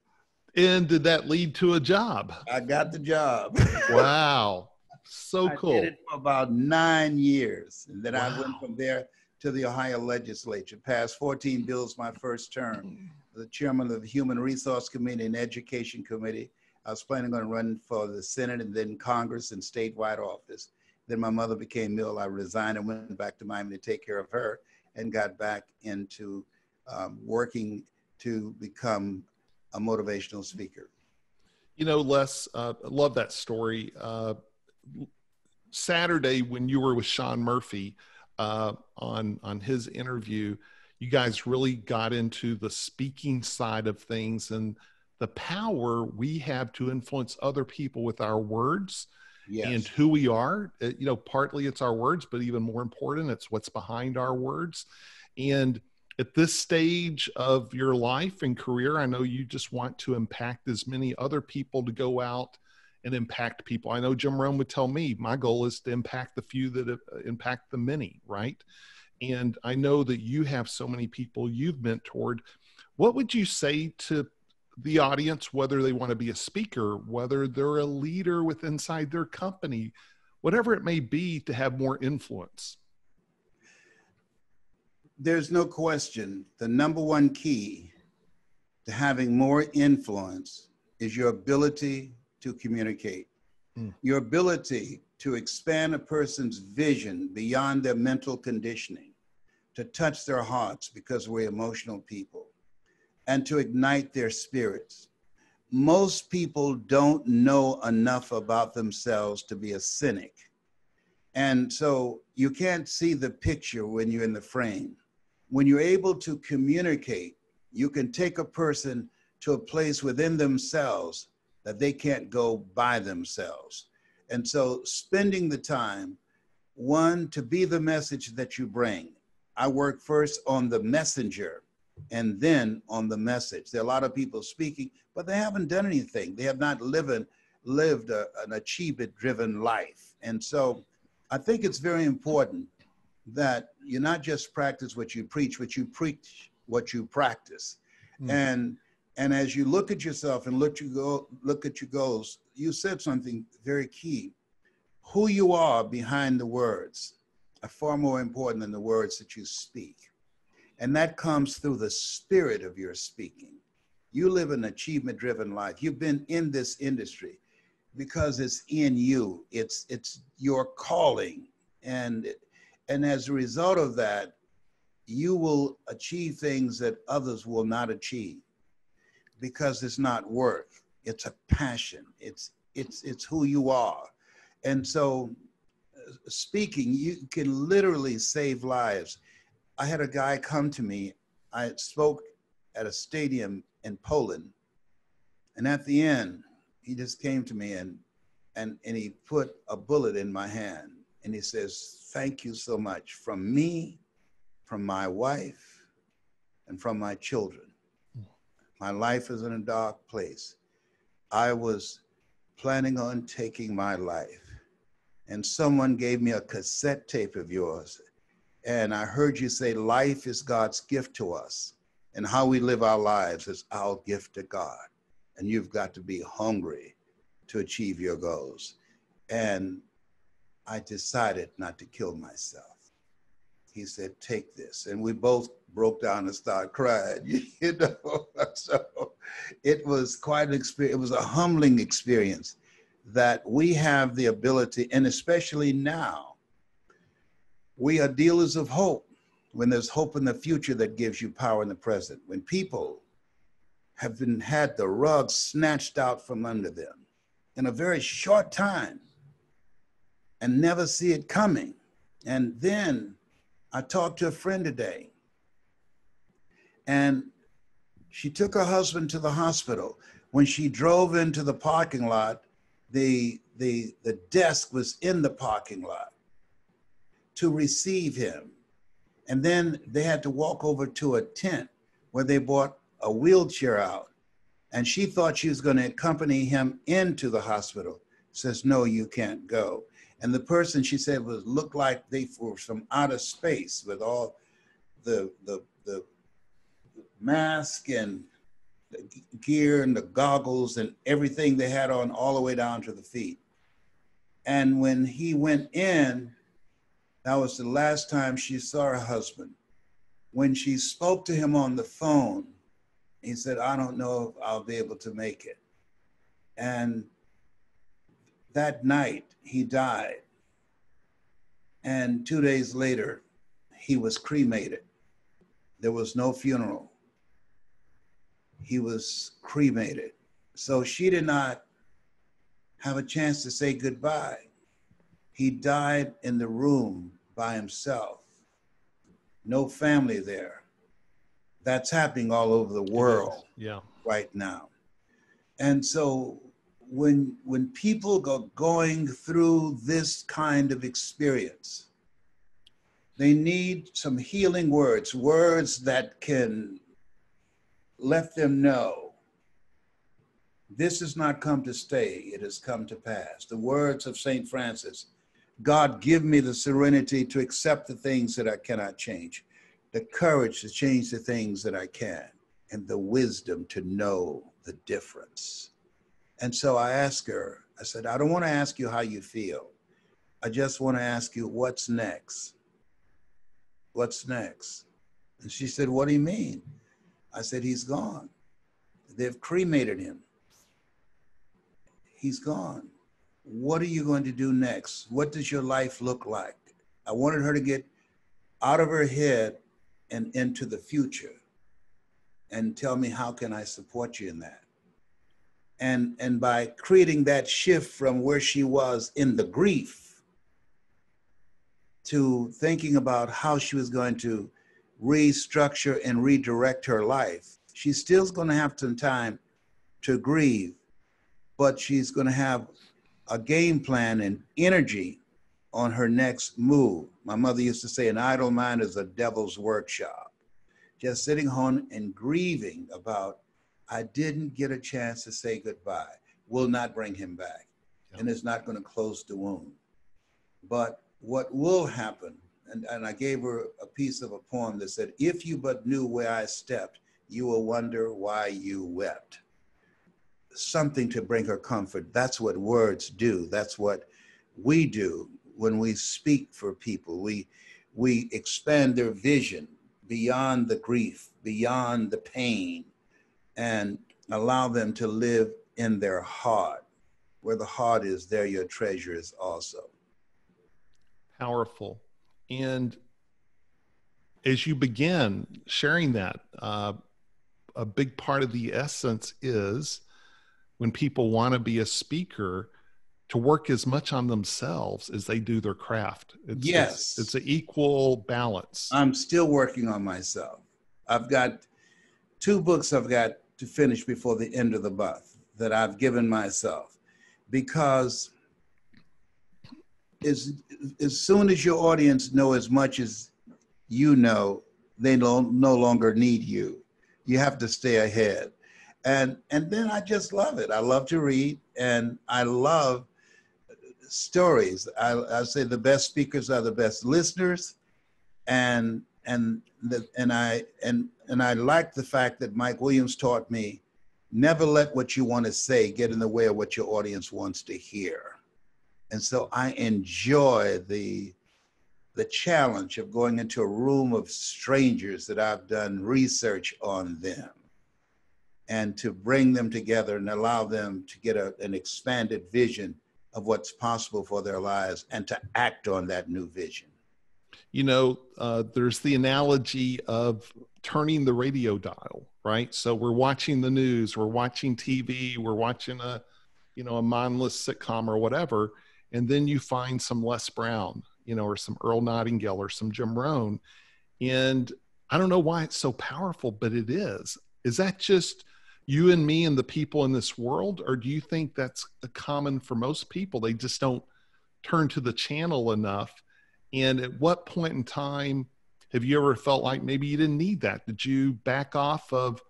And did that lead to a job? I got the job. Wow. So cool. I did it for about nine years. And then wow. I went from there to the Ohio legislature, passed fourteen bills my first term. The chairman of the Human Resource Committee and Education Committee. I was planning on running for the Senate and then Congress and statewide office. Then my mother became ill. I resigned and went back to Miami to take care of her and got back into um, working to become a motivational speaker. You know, Les, uh, love that story. Uh, Saturday, when you were with Sean Murphy uh, on, on his interview, you guys really got into the speaking side of things and the power we have to influence other people with our words. Yes. And who we are. It, you know, partly it's our words, but even more important, it's what's behind our words. And at this stage of your life and career, I know you just want to impact as many other people to go out and impact people. I know Jim Rohn would tell me, my goal is to impact the few that impact the many, right? And I know that you have so many people you've mentored. What would you say to the audience, whether they want to be a speaker, whether they're a leader with inside their company, whatever it may be, to have more influence? There's no question. The number one key to having more influence is your ability to communicate, mm. your ability to expand a person's vision beyond their mental conditioning, to touch their hearts because we're emotional people, and to ignite their spirits. Most people don't know enough about themselves to be a cynic. And so you can't see the picture when you're in the frame. When you're able to communicate, you can take a person to a place within themselves that they can't go by themselves. And so spending the time, one, to be the message that you bring. I work first on the messenger and then on the message. There are a lot of people speaking, but they haven't done anything. They have not lived, lived a, an achievement-driven life. And so I think it's very important that you not just practice what you preach, but you preach what you practice. Mm-hmm. And, and as you look at yourself and look, you go, look at your goals, you said something very key. Who you are behind the words are far more important than the words that you speak. And that comes through the spirit of your speaking. You live an achievement-driven life. You've been in this industry because it's in you. It's, it's your calling. And, and as a result of that, you will achieve things that others will not achieve because it's not work. It's a passion. It's, it's, it's who you are. And so uh, speaking, you can literally save lives. I had a guy come to me. I spoke at a stadium in Poland. And at the end, he just came to me and, and, and he put a bullet in my hand. And he says, thank you so much from me, from my wife, and from my children. My life is in a dark place. I was planning on taking my life. And someone gave me a cassette tape of yours. And I heard you say, life is God's gift to us, and how we live our lives is our gift to God. And you've got to be hungry to achieve your goals. And I decided not to kill myself. He said, take this. And we both broke down and started crying, you know? So it was quite an experience. It was a humbling experience that we have the ability, and especially now, we are dealers of hope. When there's hope in the future, that gives you power in the present. When people have been had the rug snatched out from under them in a very short time and never see it coming. And then I talked to a friend today, and she took her husband to the hospital. When she drove into the parking lot, the, the, the desk was in the parking lot to receive him. And then they had to walk over to a tent where they brought a wheelchair out. And she thought she was going to accompany him into the hospital. Says, no, you can't go. And the person, she said, was looked like they were from outer space with all the, the, the mask and the gear and the goggles and everything they had on all the way down to the feet. And when he went in, that was the last time she saw her husband. When she spoke to him on the phone, he said, I don't know if I'll be able to make it. And that night he died. And two days later, he was cremated. There was no funeral. He was cremated. So she did not have a chance to say goodbye. He died in the room by himself. No family there. That's happening all over the world yeah. right now. And so when, when people go going through this kind of experience, they need some healing words, words that can let them know this has not come to stay, it has come to pass. The words of Saint Francis, God, give me the serenity to accept the things that I cannot change, the courage to change the things that I can, and the wisdom to know the difference. And so I asked her, I said, I don't want to ask you how you feel. I just want to ask you, what's next? What's next? And she said, what do you mean? I said, he's gone. They've cremated him. He's gone. What are you going to do next? What does your life look like? I wanted her to get out of her head and into the future and tell me, how can I support you in that? And, and by creating that shift from where she was in the grief to thinking about how she was going to restructure and redirect her life, she's still going to have some time to grieve, but she's going to have a game plan and energy on her next move. My mother used to say, an idle mind is a devil's workshop. Just sitting home and grieving about, I didn't get a chance to say goodbye, will not bring him back. Yep. And it's not going to close the wound. But what will happen, and, and I gave her a piece of a poem that said, if you but knew where I stepped, you will wonder why you wept. Something to bring her comfort. That's what words do. That's what we do when we speak for people. We, we expand their vision beyond the grief, beyond the pain, and allow them to live in their heart. Where the heart is, there your treasure is also. Powerful. And as you begin sharing that, uh, a big part of the essence is when people want to be a speaker, to work as much on themselves as they do their craft. It's, yes. It's, it's an equal balance. I'm still working on myself. I've got two books I've got to finish before the end of the month that I've given myself, because as, as soon as your audience know as much as you know, they don't, no longer need you. You have to stay ahead. And, and then I just love it. I love to read, and I love stories. I, I say the best speakers are the best listeners, and and the, and I and and I like the fact that Mike Williams taught me, never let what you want to say get in the way of what your audience wants to hear. And so I enjoy the the challenge of going into a room of strangers that I've done research on them, and to bring them together and allow them to get a, an expanded vision of what's possible for their lives, and to act on that new vision. You know, uh, there's the analogy of turning the radio dial, right? So we're watching the news, we're watching T V, we're watching a, you know, a mindless sitcom or whatever. And then you find some Les Brown, you know, or some Earl Nightingale or some Jim Rohn. And I don't know why it's so powerful, but it is. Is that just you and me and the people in this world? Or do you think that's common for most people? They just don't turn to the channel enough. And at what point in time have you ever felt like maybe you didn't need that? Did you back off of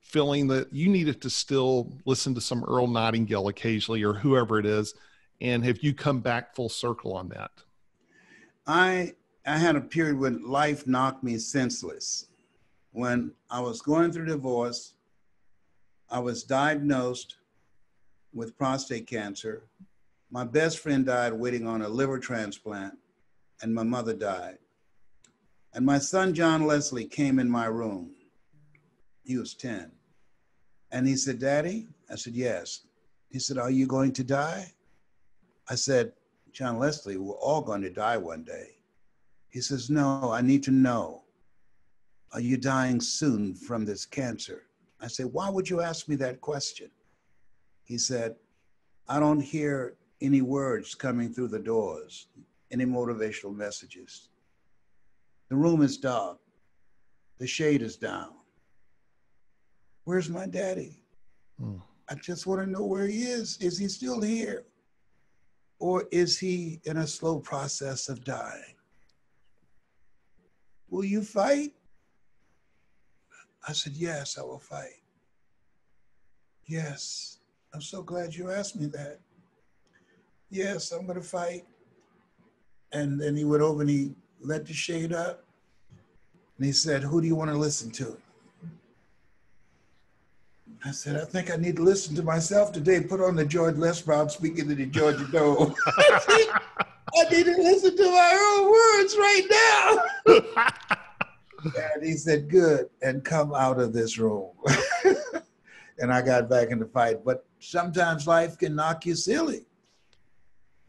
feeling that you needed to still listen to some Earl Nightingale occasionally, or whoever it is? And have you come back full circle on that? I, I had a period when life knocked me senseless. When I was going through divorce, I was diagnosed with prostate cancer. My best friend died waiting on a liver transplant, and my mother died. And my son, John Leslie, came in my room. He was ten. And he said, Daddy? I said, yes. He said, are you going to die? I said, John Leslie, we're all going to die one day. He says, no, I need to know. Are you dying soon from this cancer? I said, why would you ask me that question? He said, I don't hear any words coming through the doors, any motivational messages. The room is dark. The shade is down. Where's my daddy? Mm. I just want to know where he is. Is he still here? Or is he in a slow process of dying? Will you fight? I said, yes, I will fight. Yes, I'm so glad you asked me that. Yes, I'm going to fight. And then he went over and he let the shade up. And he said, who do you want to listen to? I said, I think I need to listen to myself today. Put on the George Les Brown speaking to the Georgia Dome. I need to listen to my own words right now. And he said, good, and come out of this room. And I got back in the fight. But sometimes life can knock you silly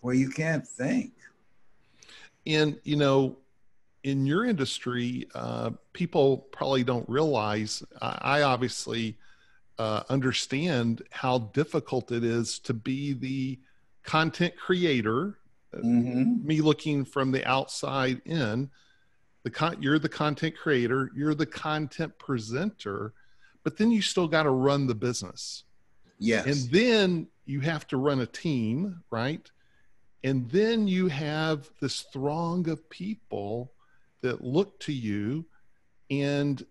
where you can't think. And, you know, in your industry, uh, people probably don't realize, I, I obviously uh, understand how difficult it is to be the content creator. Mm-hmm. Me looking from the outside in, the con you're the content creator, you're the content presenter, but then you still got to run the business. Yes. And then you have to run a team, right? And then you have this throng of people that look to you, and,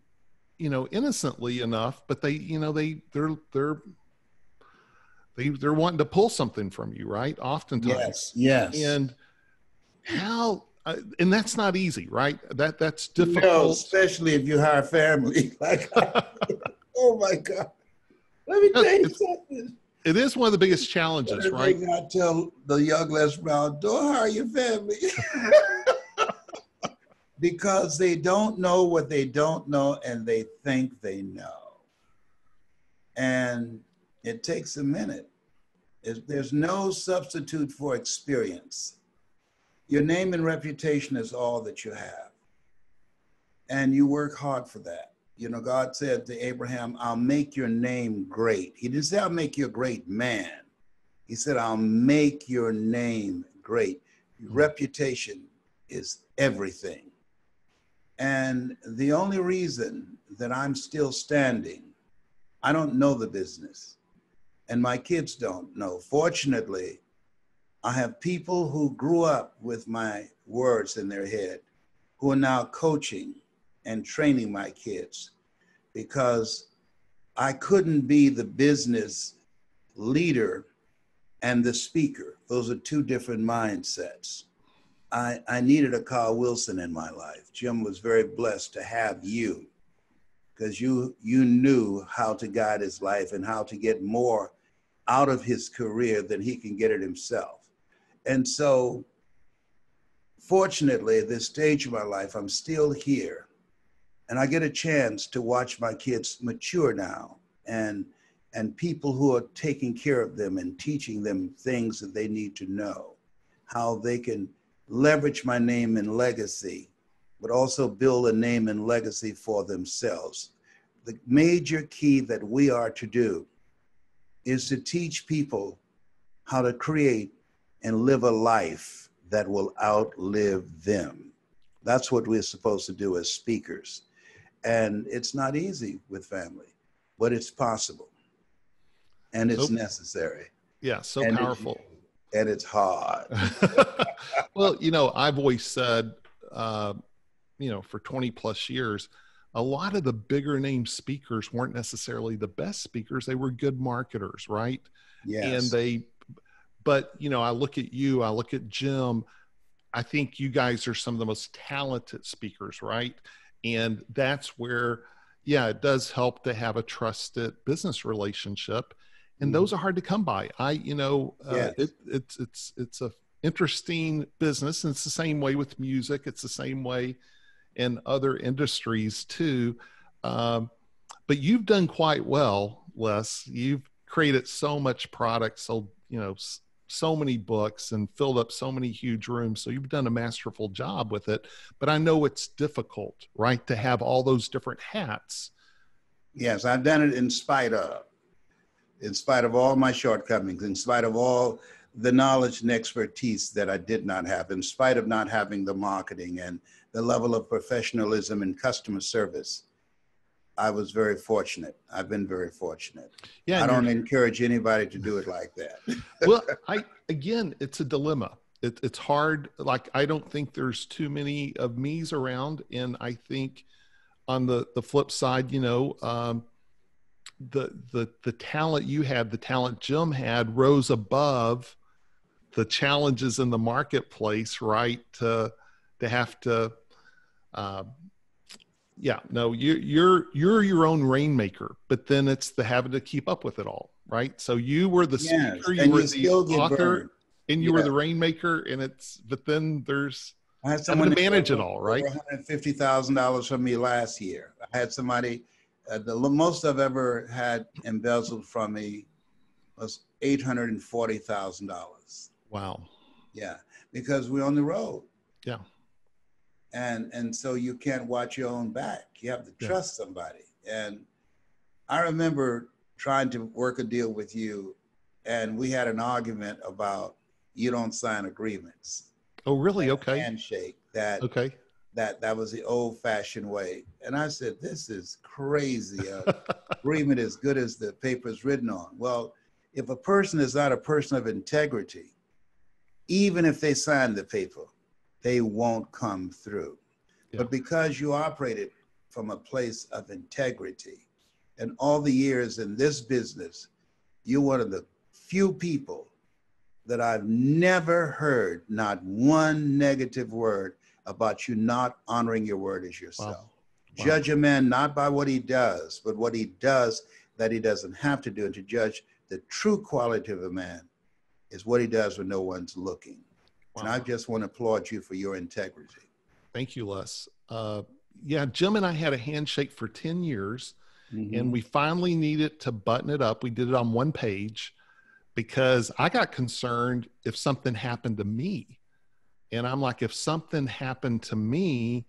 you know, innocently enough, but they, you know, they, they're, they're, They, they're wanting to pull something from you, right? Oftentimes. Yes, yes. And how, uh, and that's not easy, right? That That's difficult. No, especially if you hire family. Like, oh my God. Let me no, tell you something. It is one of the biggest challenges, the right? I tell the young Les Brown, don't hire your family. Because they don't know what they don't know, and they think they know. And it takes a minute. There's no substitute for experience. Your name and reputation is all that you have. And you work hard for that. You know, God said to Abraham, I'll make your name great. He didn't say, I'll make you a great man. He said, I'll make your name great. Your reputation is everything. And the only reason that I'm still standing, I don't know the business. And my kids don't know. Fortunately, I have people who grew up with my words in their head who are now coaching and training my kids, because I couldn't be the business leader and the speaker. Those are two different mindsets. I, I needed a Kyle Wilson in my life. Jim was very blessed to have you, because you, you knew how to guide his life and how to get more out of his career than he can get it himself. And so, fortunately, at this stage of my life, I'm still here, and I get a chance to watch my kids mature now, and, and people who are taking care of them and teaching them things that they need to know, how they can leverage my name and legacy, but also build a name and legacy for themselves. The major key that we are to do is to teach people how to create and live a life that will outlive them. That's what we're supposed to do as speakers. And it's not easy with family, but it's possible. And it's so necessary. Yeah, so and powerful. It, and it's hard. Well, you know, I've always said, uh, you know, for twenty plus years, a lot of the bigger name speakers weren't necessarily the best speakers. They were good marketers, right? Yes. And they, but, you know, I look at you, I look at Jim, I think you guys are some of the most talented speakers, right? And that's where, yeah, it does help to have a trusted business relationship. And mm-hmm. those are hard to come by. I, you know, uh, yes. it, it's, it's, it's a interesting business. And it's the same way with music. It's the same way in other industries too. Um, but you've done quite well, Les. You've created so much product, sold, you know, so many books, and filled up so many huge rooms. So you've done a masterful job with it, but I know it's difficult, right? To have all those different hats. Yes, I've done it in spite of, in spite of all my shortcomings, in spite of all the knowledge and expertise that I did not have, in spite of not having the marketing and the level of professionalism and customer service. I was very fortunate. I've been very fortunate. Yeah, I don't encourage anybody to do it like that. Well, I, again, it's a dilemma. It, it's hard. Like, I don't think there's too many of me's around. And I think on the, the flip side, you know, um, the, the, the talent you had, the talent Jim had, rose above the challenges in the marketplace, right? To, to have to, uh, Yeah, no, you, you're you're your own rainmaker, but then it's the habit to keep up with it all, right? So you were the yes, speaker, you were the author, burned. and you yeah. were the rainmaker, and it's. But then there's I had someone to manage it all, right? One hundred fifty thousand dollars from me last year. I had somebody. Uh, the most I've ever had embezzled from me was eight hundred and forty thousand dollars. Wow. Yeah, because we're on the road. Yeah. And, and so you can't watch your own back. You have to yeah. trust somebody. And I remember trying to work a deal with you, and we had an argument about you don't sign agreements. Oh, really? Okay. Handshake. That, okay. That, that was the old-fashioned way. And I said, this is crazy. An agreement as good as the paper's written on. Well, if a person is not a person of integrity, even if they sign the paper, they won't come through. Yeah. But because you operated from a place of integrity, and all the years in this business, you're one of the few people that I've never heard not one negative word about you not honoring your word as yourself. Wow. Wow. Judge a man not by what he does, but what he does that he doesn't have to do. And to judge the true quality of a man is what he does when no one's looking. Wow. And I just want to applaud you for your integrity. Thank you, Les. Uh, yeah, Jim and I had a handshake for ten years, mm-hmm. and we finally needed to button it up. We did it on one page because I got concerned if something happened to me. And I'm like, if something happened to me,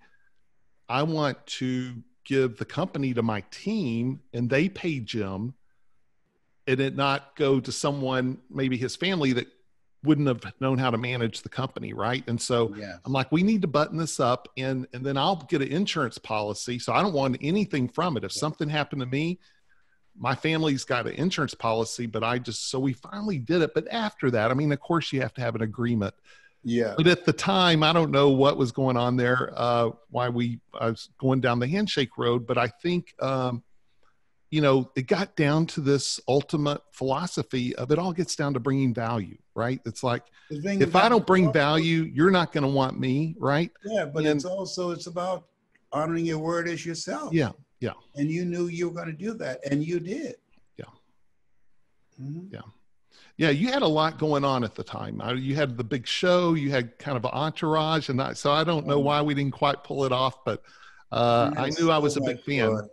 I want to give the company to my team, and they pay Jim, and it not go to someone, maybe his family, that wouldn't have known how to manage the company, right? And so yes. I'm like, we need to button this up, and and then I'll get an insurance policy, so I don't want anything from it. If yes. something happened to me, my family's got an insurance policy, but I just, so we finally did it. But after that, I mean, of course you have to have an agreement. Yeah. But at the time, I don't know what was going on there, uh, why we, I was going down the handshake road, but I think, um, you know, it got down to this ultimate philosophy of it all gets down to bringing value, right? It's like, if I don't bring value, you're not going to want me, right? Yeah, but and, it's also, it's about honoring your word as yourself. Yeah, yeah. And you knew you were going to do that, and you did. Yeah. Mm-hmm. Yeah. Yeah, you had a lot going on at the time. You had the big show, you had kind of an entourage, and I, so I don't know why we didn't quite pull it off, but uh, I knew I was a big fan.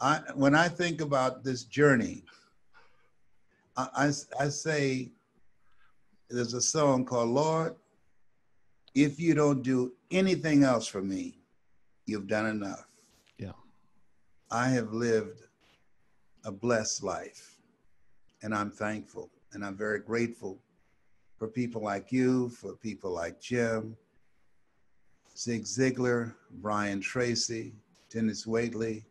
I, when I think about this journey, I, I, I say, there's a song called, Lord, if you don't do anything else for me, you've done enough. Yeah. I have lived a blessed life, and I'm thankful, and I'm very grateful for people like you, for people like Jim, Zig Ziglar, Brian Tracy, Dennis Waitley,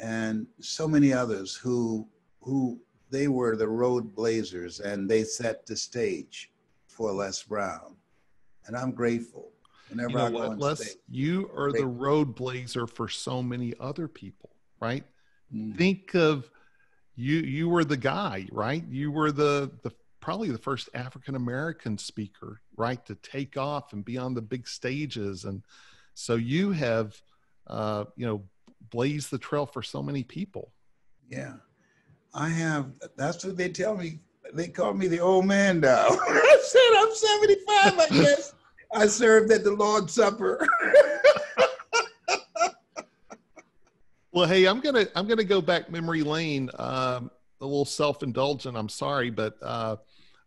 and so many others who, who they were the road blazers, and they set the stage for Les Brown. And I'm grateful. Whenever you know I go what, Les, stage, you are grateful. The road blazer for so many other people, right? Mm-hmm. Think of you, you were the guy, right? You were the, the probably the first African-American speaker, right? To take off and be on the big stages. And so you have, uh, you know, blaze the trail for so many people. Yeah, I have. That's what they tell me. They call me the old man now. I said I'm seventy-five. I guess I served at the Lord's Supper. Well, hey, I'm gonna I'm gonna go back memory lane. Um, a little self-indulgent. I'm sorry, but uh,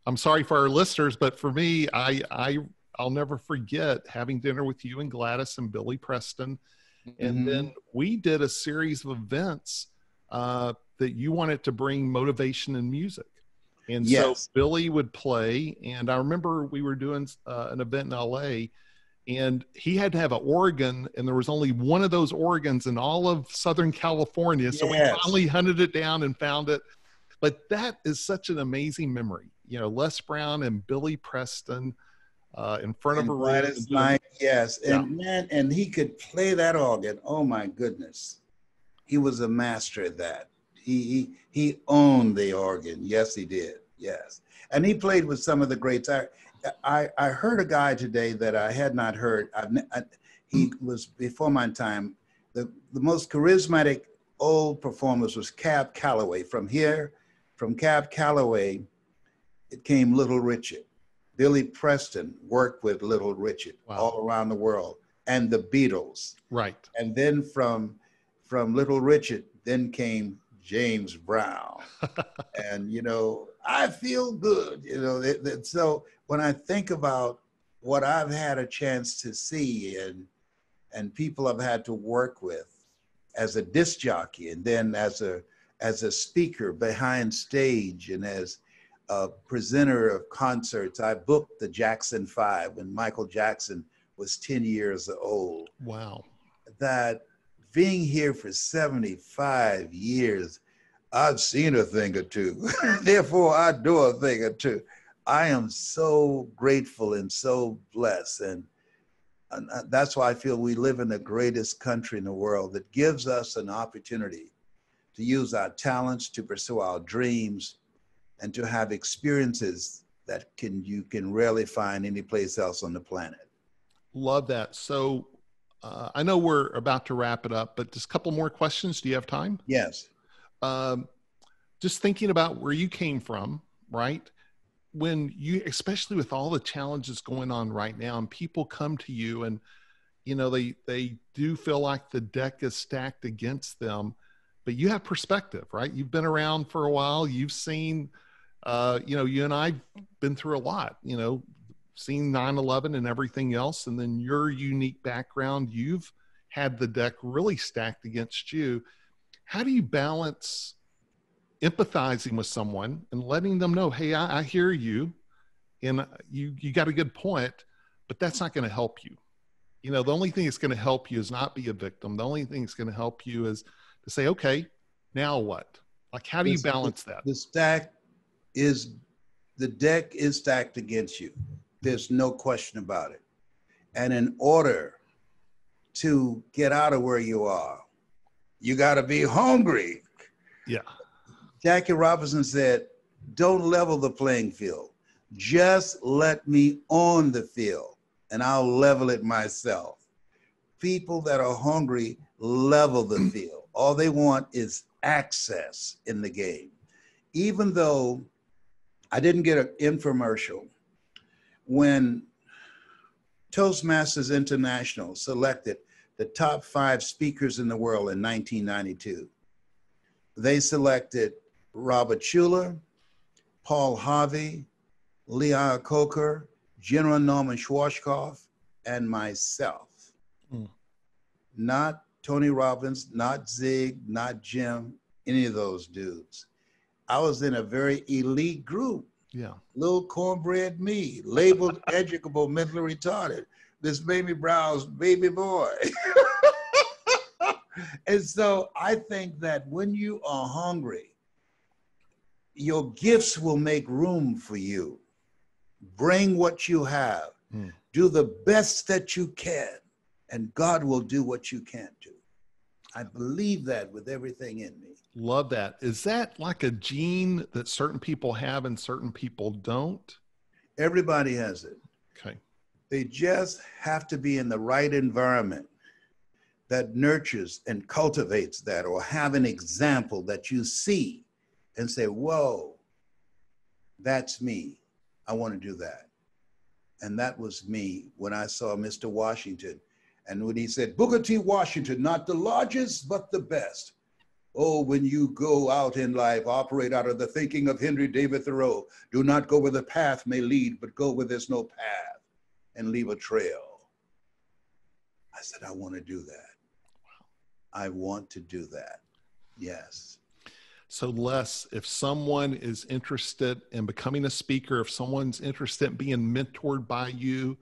I'm sorry for our listeners. But for me, I I I'll never forget having dinner with you and Gladys and Billy Preston. And mm-hmm. then we did a series of events uh, that you wanted to bring motivation and music. And yes. so Billy would play. And I remember we were doing uh, an event in L A, and he had to have an organ, and there was only one of those organs in all of Southern California. Yes. So we finally hunted it down and found it. But that is such an amazing memory. You know, Les Brown and Billy Preston. Uh, in front and of a Gladys Knight, yes, yeah. and man, and he could play that organ. Oh my goodness, he was a master at that. He he he owned the organ. Yes, he did. Yes, and he played with some of the greats. I I, I heard a guy today that I had not heard. I've, I, he was before my time. the, the most charismatic old performers was Cab Calloway. From here, from Cab Calloway, it came Little Richard. Billy Preston worked with Little Richard wow. all around the world, and the Beatles. Right. And then from, from Little Richard, then came James Brown. And, you know, I feel good, you know. It, it, so when I think about what I've had a chance to see and, and people I've had to work with as a disc jockey and then as a, as a speaker behind stage and as a presenter of concerts, I booked the Jackson Five when Michael Jackson was ten years old. Wow. That being here for seventy-five years, I've seen a thing or two. Therefore, I do a thing or two. I am so grateful and so blessed. And, and that's why I feel we live in the greatest country in the world that gives us an opportunity to use our talents, to pursue our dreams, and to have experiences that can you can rarely find any place else on the planet. Love that. So uh, I know we're about to wrap it up, but just a couple more questions. Do you have time? Yes. Um, just thinking about where you came from, right? When you, especially with all the challenges going on right now, and people come to you and, you know, they, they do feel like the deck is stacked against them, but you have perspective, right? You've been around for a while. You've seen, uh, you know, you and I've been through a lot, you know, seen nine eleven and everything else. And then your unique background, you've had the deck really stacked against you. How do you balance empathizing with someone and letting them know, hey, I, I hear you and you, you got a good point, but that's not going to help you. You know, the only thing that's going to help you is not be a victim. The only thing that's going to help you is to say, okay, now what? Like, how do you balance that? The stack is, the deck is stacked against you. There's no question about it. And in order to get out of where you are, you got to be hungry. Yeah. Jackie Robinson said, don't level the playing field. Just let me on the field and I'll level it myself. People that are hungry level the field. All they want is access in the game. Even though I didn't get an infomercial, when Toastmasters International selected the top five speakers in the world in nineteen ninety-two, they selected Robert Schuller, Paul Harvey, Leo Coker, General Norman Schwarzkopf, and myself. Mm. Not Tony Robbins, not Zig, not Jim, any of those dudes. I was in a very elite group. Yeah. Little cornbread me, labeled educable, mentally retarded. This Mamie Brown's baby boy. And so I think that when you are hungry, your gifts will make room for you. Bring what you have. Mm. Do the best that you can, and God will do what you can't do. I believe that with everything in me. Love that. Is that like a gene that certain people have and certain people don't? Everybody has it. Okay. They just have to be in the right environment that nurtures and cultivates that, or have an example that you see and say, whoa, that's me. I want to do that. And that was me when I saw Mister Washington. And when he said, Booker T. Washington, not the largest, but the best. Oh, when you go out in life, operate out of the thinking of Henry David Thoreau. Do not go where the path may lead, but go where there's no path and leave a trail. I said, I want to do that. Wow. I want to do that. Yes. So Les, if someone is interested in becoming a speaker, if someone's interested in being mentored by you,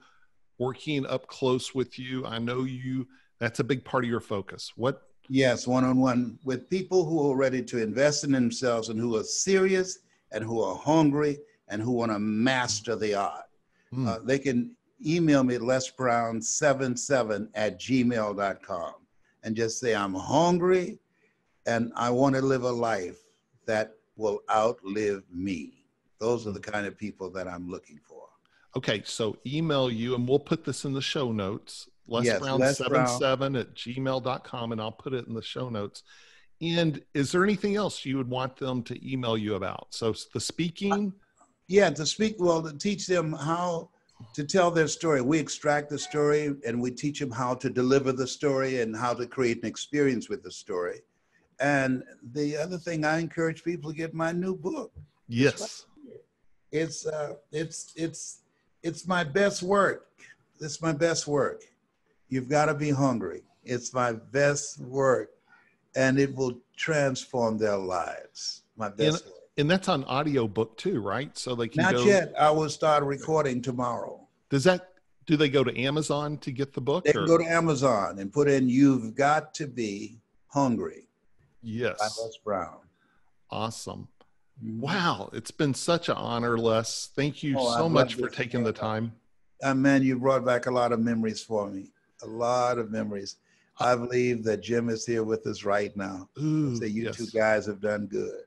working up close with you, I know you, that's a big part of your focus. What? Yes, one-on-one with people who are ready to invest in themselves and who are serious and who are hungry and who want to master the art. Mm. Uh, they can email me at lesbrown seventy-seven at gmail dot com and just say, I'm hungry and I want to live a life that will outlive me. Those are the kind of people that I'm looking for. Okay, so email you, and we'll put this in the show notes, les brown seventy-seven at gmail dot com, and I'll put it in the show notes. And is there anything else you would want them to email you about? So the speaking? Yeah, to speak, well, to teach them how to tell their story. We extract the story and we teach them how to deliver the story and how to create an experience with the story. And the other thing, I encourage people to get my new book. Yes. It's, uh, it's, it's, it's my best work. It's my best work. You've got to be hungry. It's my best work. And it will transform their lives. My best work. And that's on audiobook too, right? So they can go. Not yet. I will start recording tomorrow. Does that, do they go to Amazon to get the book? They can go to Amazon and put in "You've Got to Be Hungry." Yes. By Les Brown. Awesome. Wow. It's been such an honor, Les. Thank you so much for taking the time. Uh, man, you brought back a lot of memories for me. A lot of memories. I believe that Jim is here with us right now. Ooh, so you yes. two guys have done good.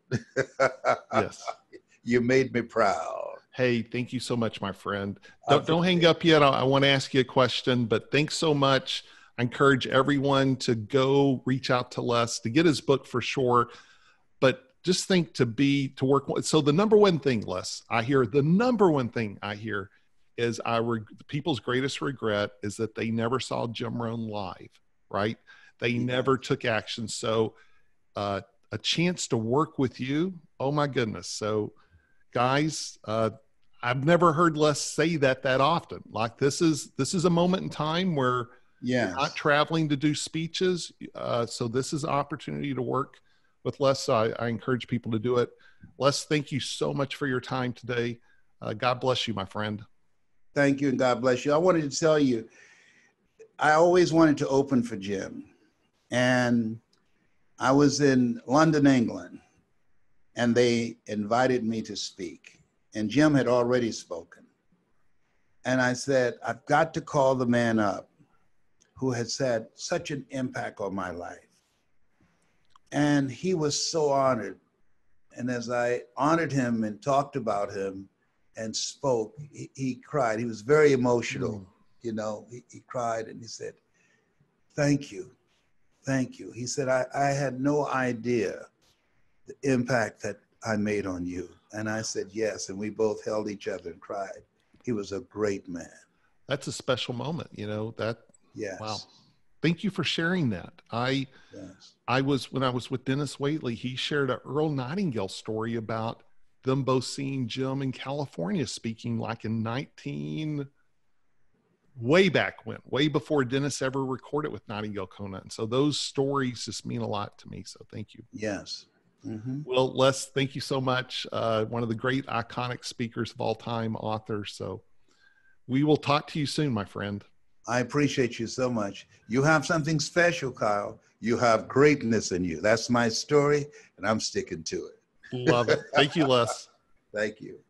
Yes. You made me proud. Hey, thank you so much, my friend. Don't, don't hang up yet. I, I want to ask you a question, but thanks so much. I encourage everyone to go reach out to Les to get his book for sure. But just think to be, to work. So the number one thing, Les, I hear, the number one thing I hear is our people's greatest regret is that they never saw Jim Rohn live. Right? They yeah. never took action. So uh, a chance to work with you. Oh my goodness. So guys, uh, I've never heard Les say that that often. Like this is, this is a moment in time where yes. you're not traveling to do speeches. Uh, so this is an opportunity to work with Les. So I, I encourage people to do it. Les, thank you so much for your time today. Uh, God bless you, my friend. Thank you. And God bless you. I wanted to tell you, I always wanted to open for Jim, and I was in London, England, and they invited me to speak, and Jim had already spoken. And I said, I've got to call the man up who had had such an impact on my life. And he was so honored. And as I honored him and talked about him and spoke, he, he cried. He was very emotional. Mm. You know, he, he cried and he said, thank you, thank you. He said, I, I had no idea the impact that I made on you. And I said, yes. And we both held each other and cried. He was a great man. That's a special moment, you know, that, yes. Wow. Thank you for sharing that. I, yes. I was, when I was with Dennis Waitley, he shared an Earl Nightingale story about them both seeing Jim in California speaking like in nineteen way back when, way before Dennis ever recorded with Nightingale Kona. And so those stories just mean a lot to me. So thank you. Yes. Mm-hmm. Well, Les, thank you so much. Uh, one of the great iconic speakers of all time, author. So we will talk to you soon, my friend. I appreciate you so much. You have something special, Kyle. You have greatness in you. That's my story, and I'm sticking to it. Love it. Thank you, Les. Thank you.